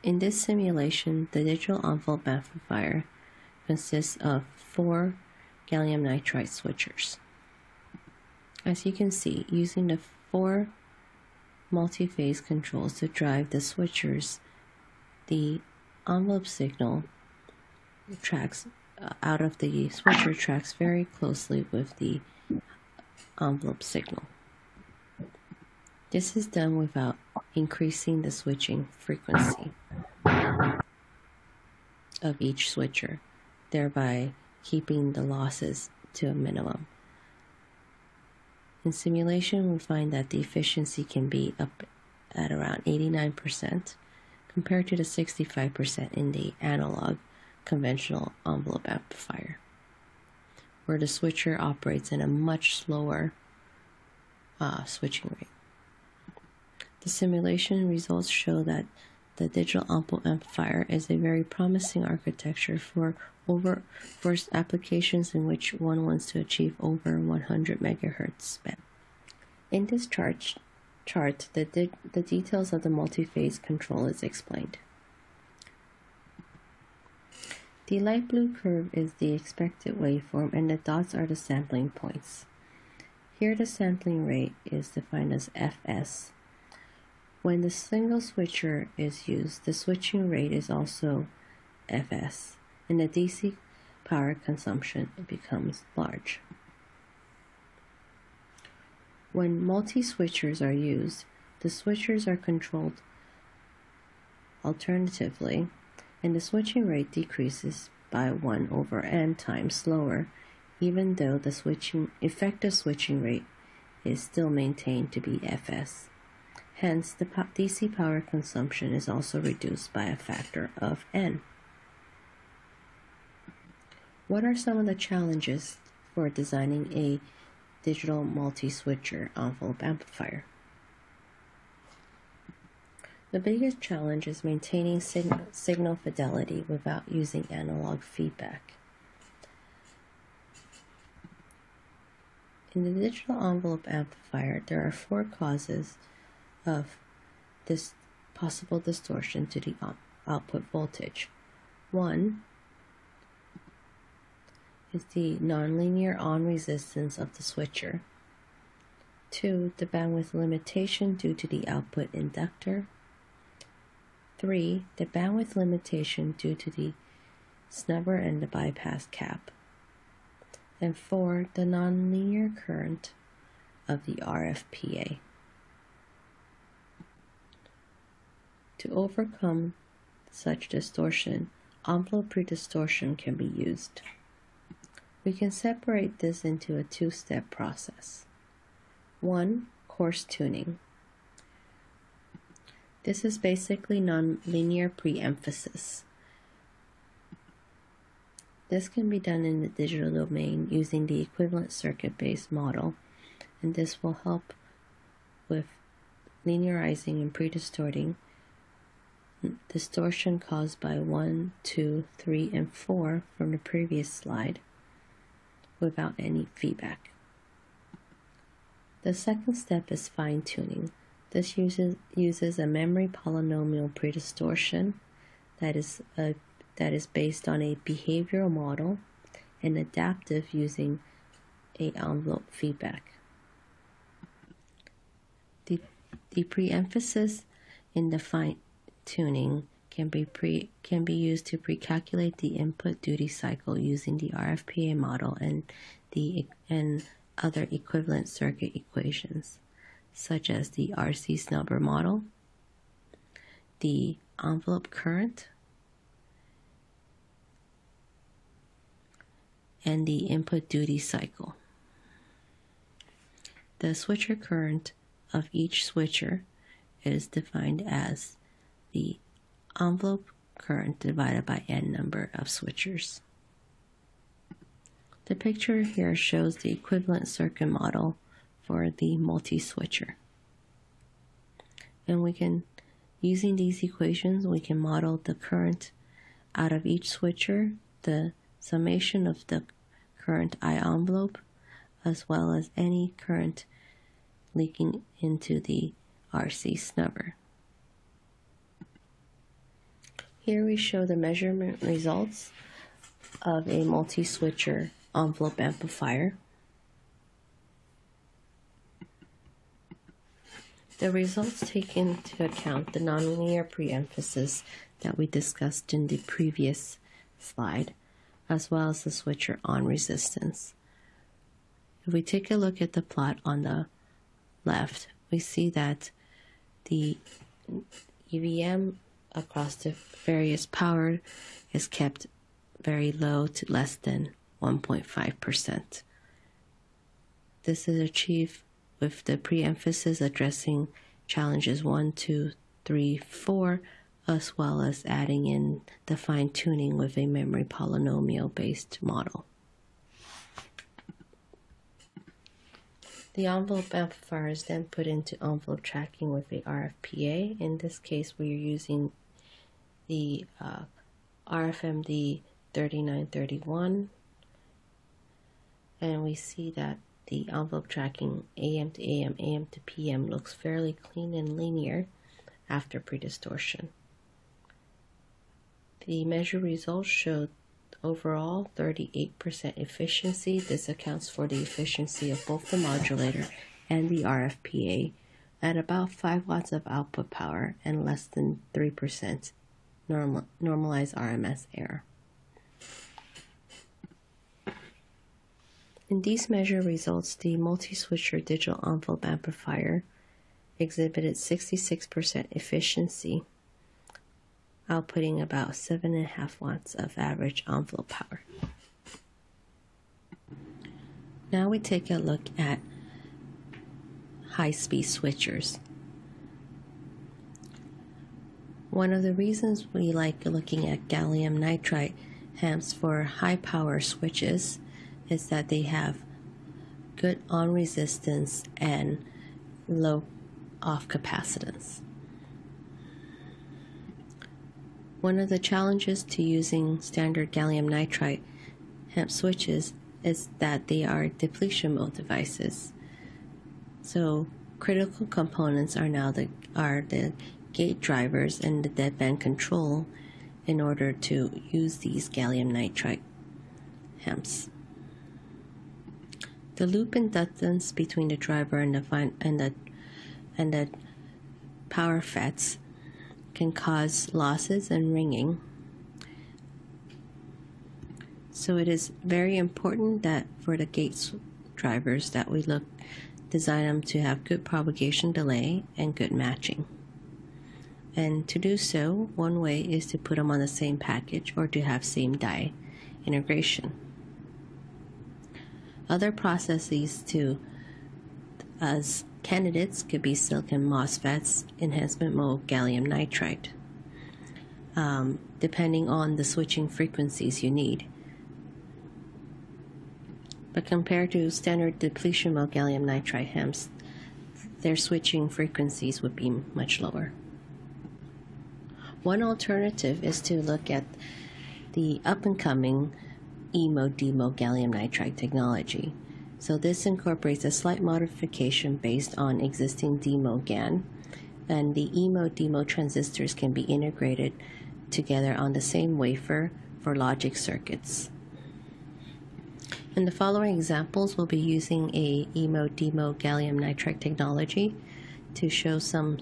In this simulation, the digital envelope amplifier consists of four gallium nitride switchers. As you can see, using the four multi-phase controls to drive the switchers, the envelope signal tracks uh, out of the switcher tracks very closely with the envelope signal. This is done without increasing the switching frequency of each switcher, thereby keeping the losses to a minimum. In simulation, we find that the efficiency can be up at around eighty-nine percent compared to the sixty-five percent in the analog conventional envelope amplifier, where the switcher operates in a much slower uh, switching rate. The simulation results show that the digital envelope amplifier is a very promising architecture for over for applications in which one wants to achieve over one hundred megahertz band. In this chart, chart the, de the details of the multi-phase control is explained. The light blue curve is the expected waveform and the dots are the sampling points. Here the sampling rate is defined as Fs. When the single switcher is used, the switching rate is also Fs, and the D C power consumption becomes large. When multi-switchers are used, the switchers are controlled alternatively, and the switching rate decreases by one over n times slower, even though the switching effective switching rate is still maintained to be Fs. Hence, the D C power consumption is also reduced by a factor of n. What are some of the challenges for designing a digital multi-switcher envelope amplifier? The biggest challenge is maintaining signal, signal fidelity without using analog feedback. In the digital envelope amplifier, there are four causes of this possible distortion to the output voltage. One is the nonlinear on resistance of the switcher. Two, the bandwidth limitation due to the output inductor. Three, the bandwidth limitation due to the snubber and the bypass cap. And four, the nonlinear current of the R F P A. To overcome such distortion, envelope predistortion can be used. We can separate this into a two-step process. One, coarse tuning. This is basically nonlinear preemphasis. This can be done in the digital domain using the equivalent circuit-based model, and this will help with linearizing and predistorting distortion caused by one, two, three, and four from the previous slide without any feedback. The second step is fine-tuning. This uses, uses a memory polynomial predistortion that is, a, that is based on a behavioral model and adaptive using an envelope feedback. The, the preemphasis in the fine-tuning can be, pre, can be used to pre-calculate the input duty cycle using the R F P A model and, the, and other equivalent circuit equations, such as the R C snubber model, the envelope current, and the input duty cycle. The switcher current of each switcher is defined as the envelope current divided by n number of switchers. The picture here shows the equivalent circuit model for the multi-switcher, and we can, using these equations, we can model the current out of each switcher, the summation of the current I envelope, as well as any current leaking into the R C snubber. Here we show the measurement results of a multi-switcher envelope amplifier. The results take into account the nonlinear preemphasis that we discussed in the previous slide, as well as the switcher on resistance. If we take a look at the plot on the left, we see that the E V M across the various power is kept very low to less than one point five percent. This is achieved with the pre-emphasis addressing challenges one, two, three, four, as well as adding in the fine-tuning with a memory polynomial-based model. The envelope amplifier is then put into envelope tracking with a R F P A. In this case, we are using the uh, R F M D thirty-nine thirty-one, and we see that the envelope tracking A M to A M, A M to P M looks fairly clean and linear after predistortion. The measure results showed overall, thirty-eight percent efficiency. This accounts for the efficiency of both the modulator and the R F P A at about five watts of output power and less than three percent normal, normalized R M S error. In these measure results, the multi-switcher digital envelope amplifier exhibited sixty-six percent efficiency, outputting about seven point five watts of average envelope power. Now we take a look at high-speed switchers. One of the reasons we like looking at gallium nitride hams for high-power switches is that they have good on resistance and low off capacitance. One of the challenges to using standard gallium nitride hemp switches is that they are depletion mode devices. So critical components are now the, are the gate drivers and the deadband control in order to use these gallium nitride hemps. The loop inductance between the driver and the and the and the power F E Ts can cause losses and ringing. So it is very important that for the gate drivers that we look design them to have good propagation delay and good matching. And to do so, one way is to put them on the same package or to have same die integration. Other processes to as candidates could be silicon MOSFETs, enhancement mode gallium nitride, um, depending on the switching frequencies you need. But compared to standard depletion mode gallium nitride hams, their switching frequencies would be much lower. One alternative is to look at the up-and-coming E-mode, D-mode gallium nitride technology. So this incorporates a slight modification based on existing D-mode GAN, and the E-mode, D-mode transistors can be integrated together on the same wafer for logic circuits. In the following examples, we'll be using a E-mode, D-mode gallium nitride technology to show some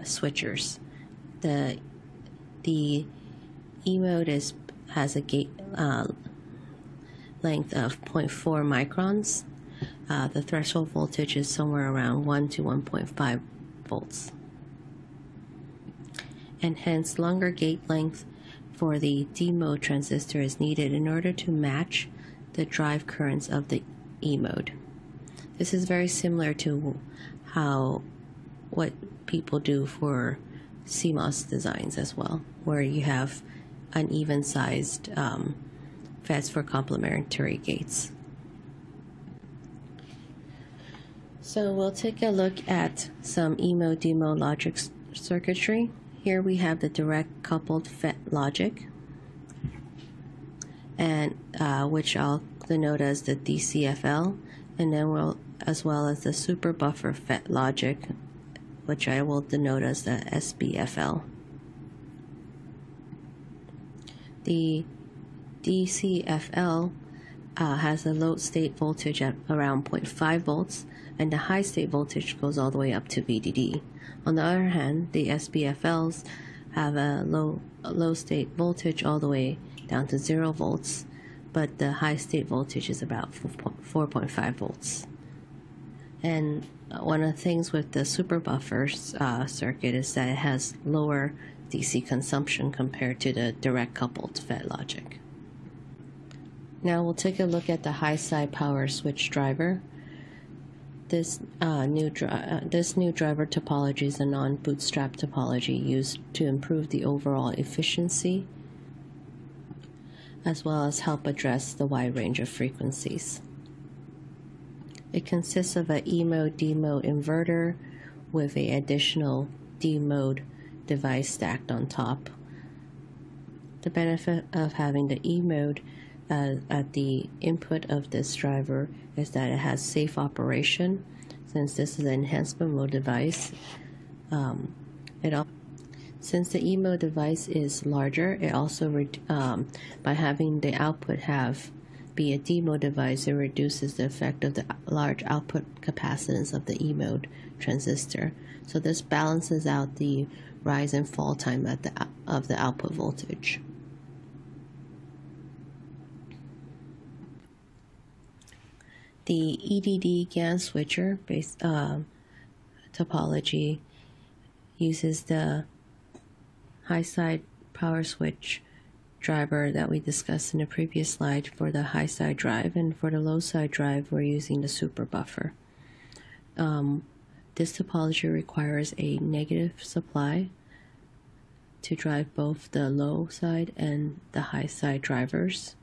switchers. The the E-mode is has a gate uh, length of zero point four microns. Uh, the threshold voltage is somewhere around one to one point five volts. And hence, longer gate length for the D-mode transistor is needed in order to match the drive currents of the E-mode. This is very similar to how what people do for C MOS designs as well, where you have uneven sized um, F E Ts for complementary gates. So we'll take a look at some E-mode, D-mode logic circuitry. Here we have the direct coupled F E T logic, and uh, which I'll denote as the D C F L, and then we'll as well as the super buffer F E T logic, which I will denote as the S B F L. The D C F L uh, has a low state voltage at around zero point five volts, and the high state voltage goes all the way up to V D D. On the other hand, the S B F Ls have a low, low state voltage all the way down to zero volts, but the high state voltage is about four point five volts. And one of the things with the super buffer uh, circuit is that it has lower D C consumption compared to the direct coupled F E T logic. Now we'll take a look at the high side power switch driver. This uh, new dri uh, this new driver topology is a non-bootstrap topology used to improve the overall efficiency, as well as help address the wide range of frequencies. It consists of an E-mode, D-mode inverter with an additional D-mode device stacked on top. The benefit of having the E-mode uh, at the input of this driver is that it has safe operation. Since this is an enhancement mode device, um, it, al Since the E M O device is larger, it also, um, by having the output have be a D M O device, it reduces the effect of the large output capacitance of the E M O transistor. So this balances out the rise and fall time at the, of the output voltage. The E D D GAN switcher based uh, topology uses the high side power switch driver that we discussed in the previous slide for the high side drive, and for the low side drive we're using the super buffer. Um, this topology requires a negative supply to drive both the low side and the high side drivers.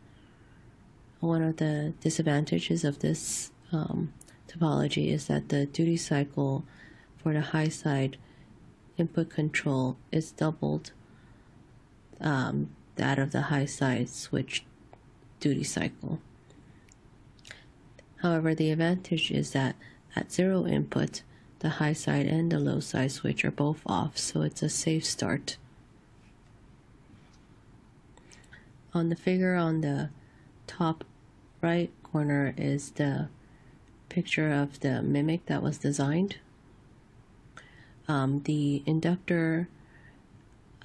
One of the disadvantages of this um, topology is that the duty cycle for the high side input control is doubled um, that of the high side switch duty cycle. However, the advantage is that at zero input, the high side and the low side switch are both off, so it's a safe start. On the figure on the top right corner is the picture of the MMIC that was designed. Um, the inductor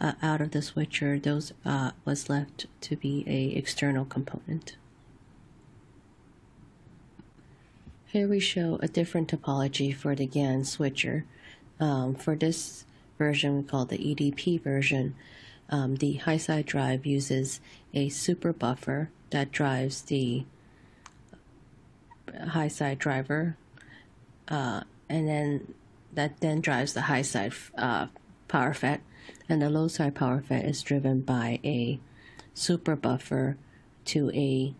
Uh, out of the switcher, those uh, was left to be a external component. Here we show a different topology for the GAN switcher. Um, for this version, we call the E D P version. Um, the high side drive uses a super buffer that drives the high side driver, uh, and then that then drives the high side uh, power FET. And the low side power FET is driven by a super buffer to a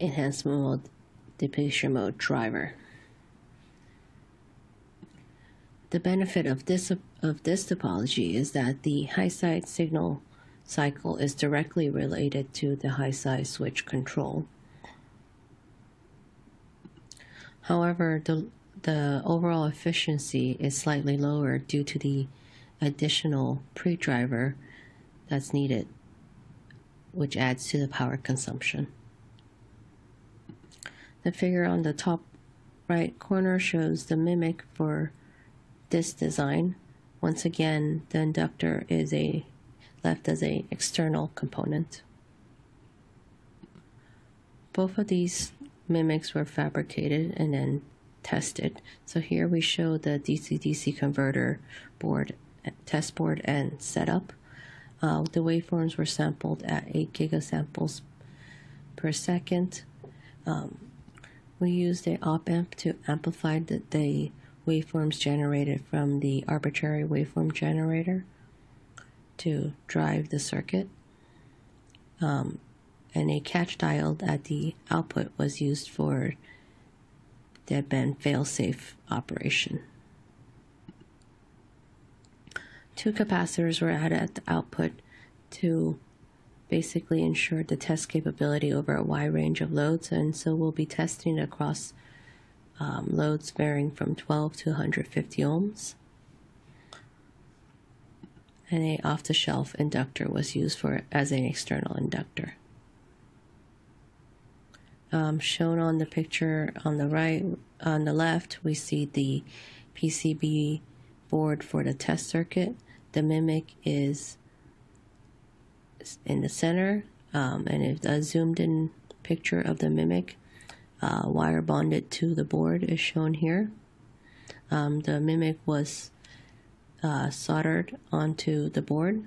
enhanced mode, depletion mode driver. The benefit of this of this topology is that the high side signal cycle is directly related to the high side switch control. However, the the overall efficiency is slightly lower due to the additional pre-driver that's needed, which adds to the power consumption. The figure on the top right corner shows the MMIC for this design. Once again, the inductor is a left as an external component. Both of these MMICs were fabricated and then tested. So here we show the D C D C converter board, test board and setup. Uh, the waveforms were sampled at eight gigasamples per second. Um, we used an op-amp to amplify the, the waveforms generated from the arbitrary waveform generator to drive the circuit. Um, and a catch diode at the output was used for deadband fail-safe operation. Two capacitors were added at the output to basically ensure the test capability over a wide range of loads, and so we'll be testing across um, loads varying from twelve to one hundred fifty ohms. And an off-the-shelf inductor was used for as an external inductor. Um, shown on the picture on the right, on the left, we see the P C B board for the test circuit. The MMIC is in the center, um, and it's a zoomed in picture of the MMIC. Uh, wire bonded to the board is shown here. Um, the MMIC was uh, soldered onto the board.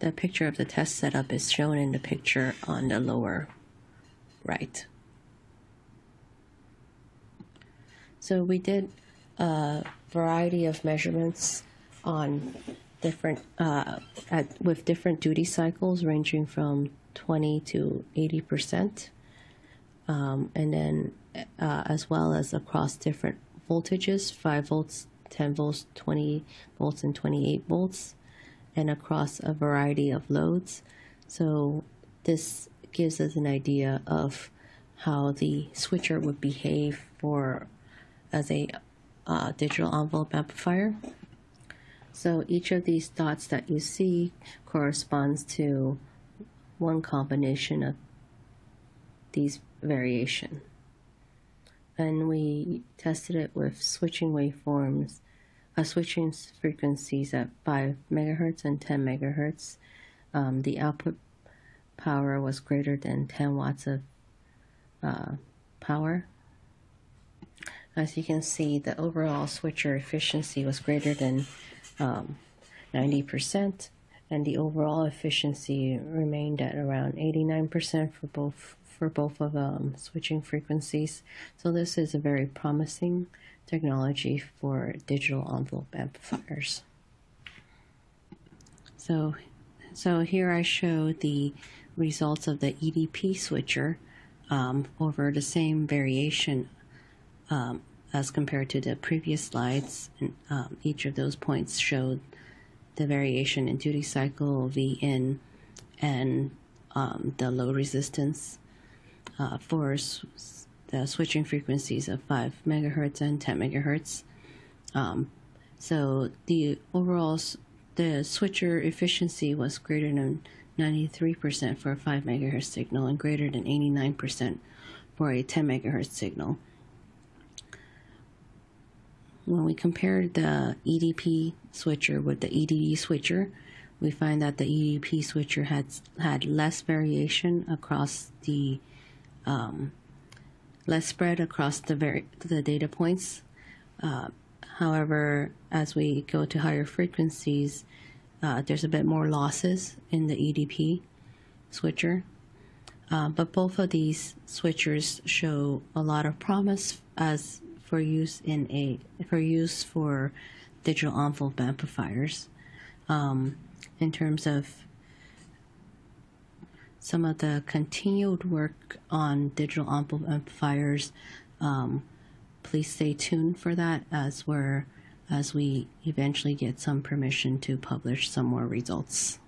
The picture of the test setup is shown in the picture on the lower right. So we did a variety of measurements on different uh, at, with different duty cycles ranging from twenty to eighty percent, um, and then uh, as well as across different voltages, five volts, ten volts, twenty volts, and twenty-eight volts, and across a variety of loads. So this gives us an idea of how the switcher would behave for as a uh, digital envelope amplifier. So each of these dots that you see corresponds to one combination of these variation. And we tested it with switching waveforms, uh, switching frequencies at five megahertz and ten megahertz. Um, the output power was greater than ten watts of uh, power. As you can see, the overall switcher efficiency was greater than um, ninety percent, and the overall efficiency remained at around eighty-nine percent for both for both of um, switching frequencies. So this is a very promising technology for digital envelope amplifiers. So, so here I show the results of the E D P switcher um, over the same variation um, as compared to the previous slides. And, um, each of those points showed the variation in duty cycle, V N, and um, the load resistance uh, for the switching frequencies of five megahertz and ten megahertz. Um, so the overall the switcher efficiency was greater than ninety-three percent for a five megahertz signal and greater than eighty-nine percent for a ten megahertz signal. When we compare the E D P switcher with the E D D switcher, we find that the E D P switcher had, had less variation across the, um, less spread across the, vari the data points. Uh, however, as we go to higher frequencies, uh, there's a bit more losses in the E D P switcher. Uh, but both of these switchers show a lot of promise as for use in a for use for digital envelope amplifiers. Um, in terms of some of the continued work on digital envelope amplifiers, um, please stay tuned for that as we're as we eventually get some permission to publish some more results.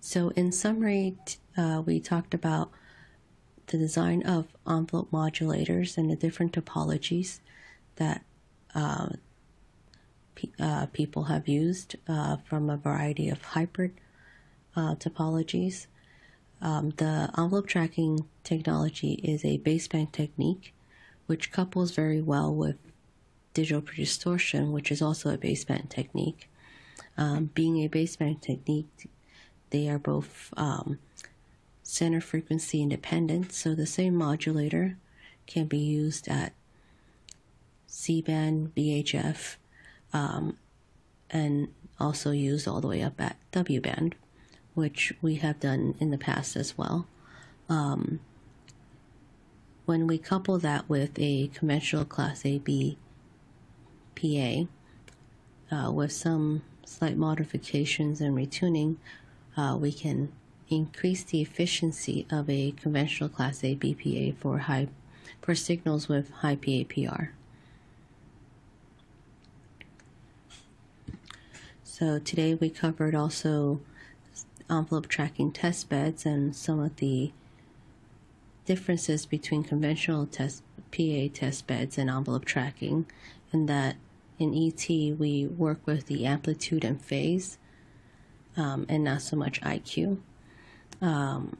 So in summary, uh, we talked about the design of envelope modulators and the different topologies that uh, pe uh, people have used uh, from a variety of hybrid uh, topologies. Um, the envelope tracking technology is a baseband technique which couples very well with digital predistortion, which is also a baseband technique. Um, being a baseband technique, they are both um, center frequency independent, so the same modulator can be used at C-band, B H F, um, and also used all the way up at W-band, which we have done in the past as well. Um, when we couple that with a conventional class A B P A, uh, with some slight modifications and retuning, uh, we can increase the efficiency of a conventional class A B P A for high for signals with high P A P R. So today we covered also envelope tracking test beds and some of the differences between conventional test P A test beds and envelope tracking, and that in E T we work with the amplitude and phase, um, and not so much I Q. Um,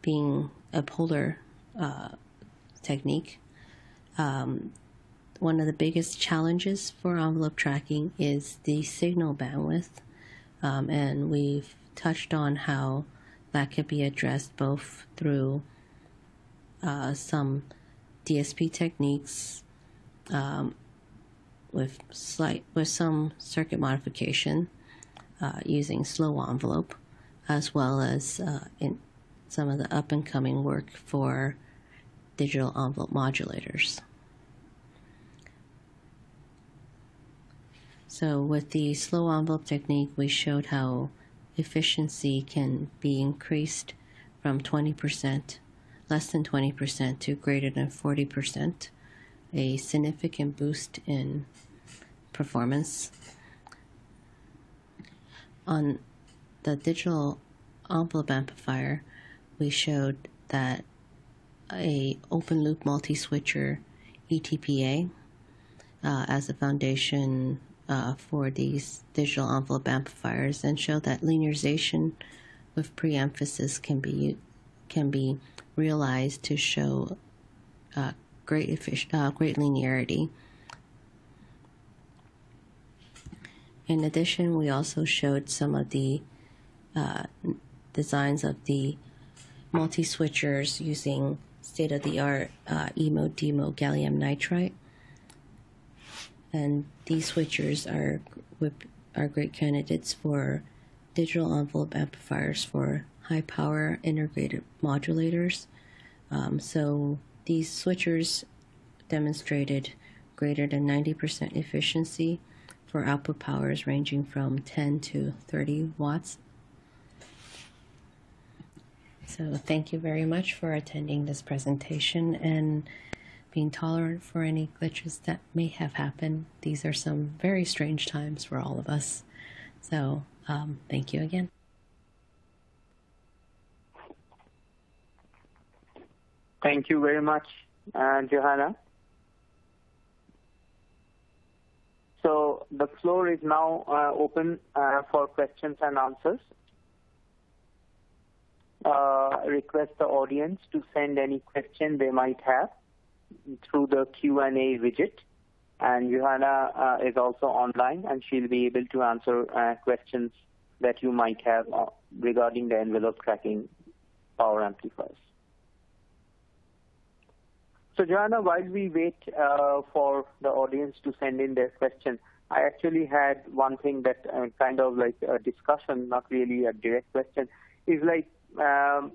being a polar uh, technique, um, one of the biggest challenges for envelope tracking is the signal bandwidth, um, and we've touched on how that could be addressed both through uh, some D S P techniques um, with slight with some circuit modification uh, using slow envelope, as well as uh, in some of the up-and-coming work for digital envelope modulators. So with the slow envelope technique, we showed how efficiency can be increased from twenty percent, less than twenty percent, to greater than forty percent, a significant boost in performance. On the digital envelope amplifier, we showed that a open loop multi-switcher E T P A uh, as a foundation uh, for these digital envelope amplifiers, and show that linearization with pre-emphasis can be can be realized to show uh, great effic uh, great linearity. In addition, we also showed some of the uh, designs of the multi-switchers using state-of-the-art uh, E M O D M O gallium nitride, and these switchers are are great candidates for digital envelope amplifiers for high-power integrated modulators. Um, so these switchers demonstrated greater than ninety percent efficiency for output powers ranging from ten to thirty watts. So thank you very much for attending this presentation and being tolerant for any glitches that may have happened. These are some very strange times for all of us. So um, thank you again. Thank you very much, uh, Johana. So the floor is now uh, open uh, for questions and answers. Uh, request the audience to send any question they might have through the Q and A widget. And Johana uh, is also online, and she'll be able to answer uh, questions that you might have uh, regarding the envelope tracking power amplifiers. So Johana, while we wait uh, for the audience to send in their question, I actually had one thing that uh, kind of like a discussion, not really a direct question, is like um,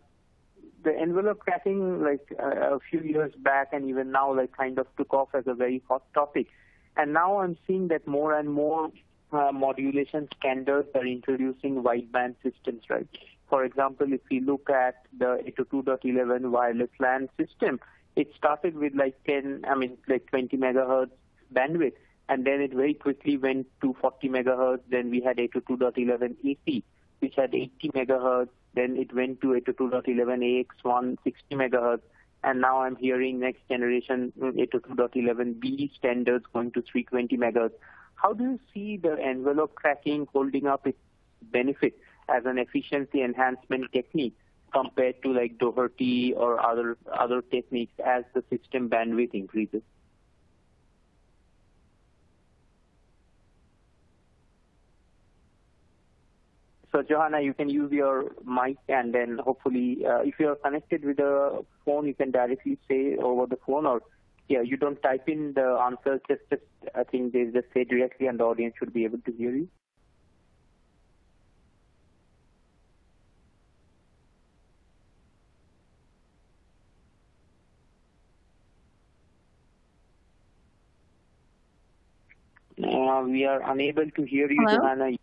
the envelope tracking like uh, a few years back and even now like kind of took off as a very hot topic. And now I'm seeing that more and more uh, modulation standards are introducing wideband systems, right? For example, if we look at the eight oh two dot eleven wireless LAN system, it started with like ten, I mean, like twenty megahertz bandwidth, and then it very quickly went to forty megahertz. Then we had eight oh two dot eleven A C, which had eighty megahertz. Then it went to eight oh two dot eleven A X, one sixty megahertz. And now I'm hearing next generation eight oh two dot eleven B standards going to three twenty megahertz. How do you see the envelope tracking holding up its benefit as an efficiency enhancement technique compared to like Doherty or other other techniques as the system bandwidth increases? So Johana, you can use your mic, and then hopefully uh, if you're connected with a phone, you can directly say over the phone, or yeah, you don't type in the answers, just, just I think they just say directly and the audience should be able to hear you. Uh, we are unable to hear you, Hello? Johana.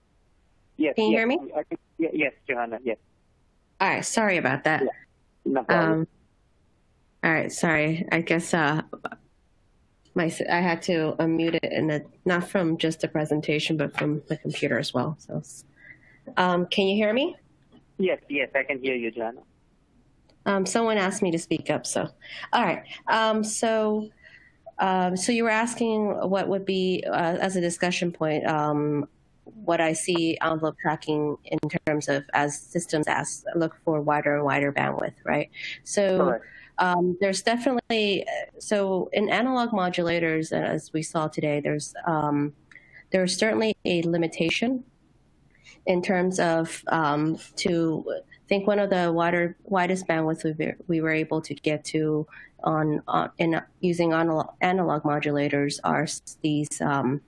Yes, Can you yes. hear me? I think, yeah, yes, Johana, yes. All right, sorry about that. Yeah, no problem. Um, all right, sorry. I guess uh, my I had to unmute it, and not from just the presentation, but from the computer as well. So, um, can you hear me? Yes, yes, I can hear you, Johana. Um, someone asked me to speak up, so. All right, um, so... Um, so you were asking what would be, uh, as a discussion point, um, what I see envelope tracking in terms of as systems as look for wider and wider bandwidth, right? So um, there's definitely, so in analog modulators, as we saw today, there's, um, there's certainly a limitation in terms of um, to think one of the wider, widest bandwidths we were, we were able to get to on, on in using analog, analog modulators are these um,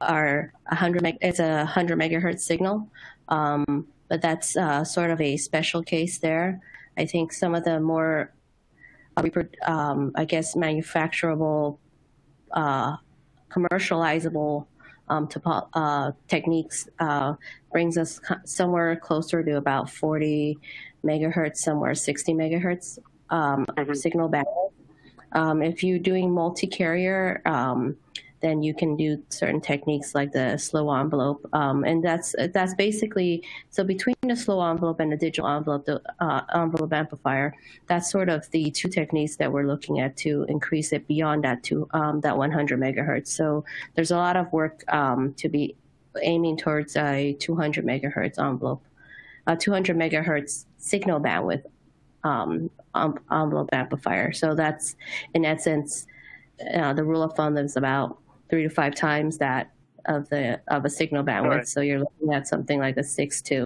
are one hundred meg, it's a one hundred megahertz signal, um, but that's uh, sort of a special case there. I think some of the more um, I guess manufacturable, uh, commercializable Um, to, uh, techniques uh, brings us somewhere closer to about forty megahertz, somewhere sixty megahertz um, mm-hmm. signal bandwidth. Um, if you're doing multi-carrier, um, then you can do certain techniques like the slow envelope. Um, and that's that's basically, so between the slow envelope and the digital envelope, the uh, envelope amplifier, that's sort of the two techniques that we're looking at to increase it beyond that to um, that one hundred megahertz. So there's a lot of work um, to be aiming towards a two hundred megahertz envelope, a two hundred megahertz signal bandwidth um, um, envelope amplifier. So that's, in essence, uh, the rule of thumb is about three to five times that of the of a signal bandwidth. Right. So you're looking at something like a six to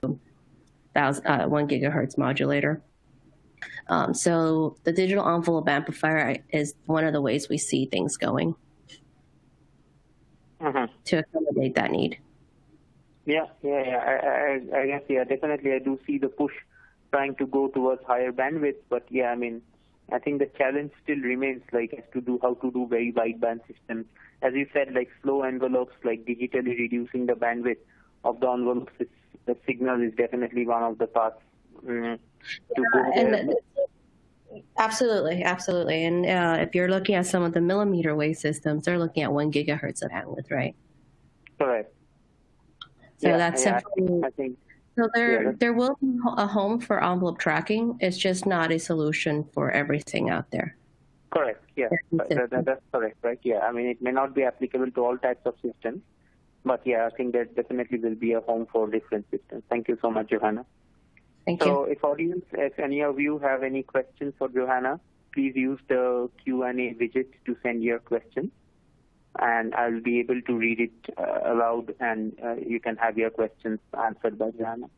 thousand, uh, one gigahertz modulator. Um, so the digital envelope amplifier is one of the ways we see things going. Uh-huh. To accommodate that need. Yeah, yeah, yeah. I, I, I guess, yeah, definitely I do see the push trying to go towards higher bandwidth, but yeah, I mean, I think the challenge still remains, like, as to do how to do very wideband systems. As you said, like, slow envelopes, like, digitally reducing the bandwidth of the envelopes, the signal is definitely one of the paths mm, to yeah, go. Absolutely, absolutely. And uh, if you're looking at some of the millimeter wave systems, they're looking at one gigahertz of bandwidth, right? Correct. So yeah, that's yeah, something. I think, so there, yeah. there will be a home for envelope tracking. It's just not a solution for everything out there. Correct. Yeah, that, that, that's correct. Right. Yeah. I mean, it may not be applicable to all types of systems, but yeah, I think there definitely will be a home for different systems. Thank you so much, Johana. Thank so you. If audience, if any of you have any questions for Johana, please use the Q and A widget to send your questions, and I'll be able to read it uh, aloud, and uh, you can have your questions answered by Johana.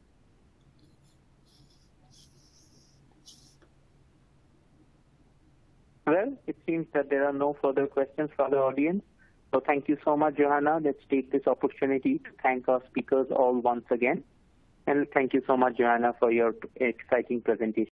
Well, it seems that there are no further questions for the audience. So thank you so much, Johana. Let's take this opportunity to thank our speakers all once again. And thank you so much, Johana, for your exciting presentation.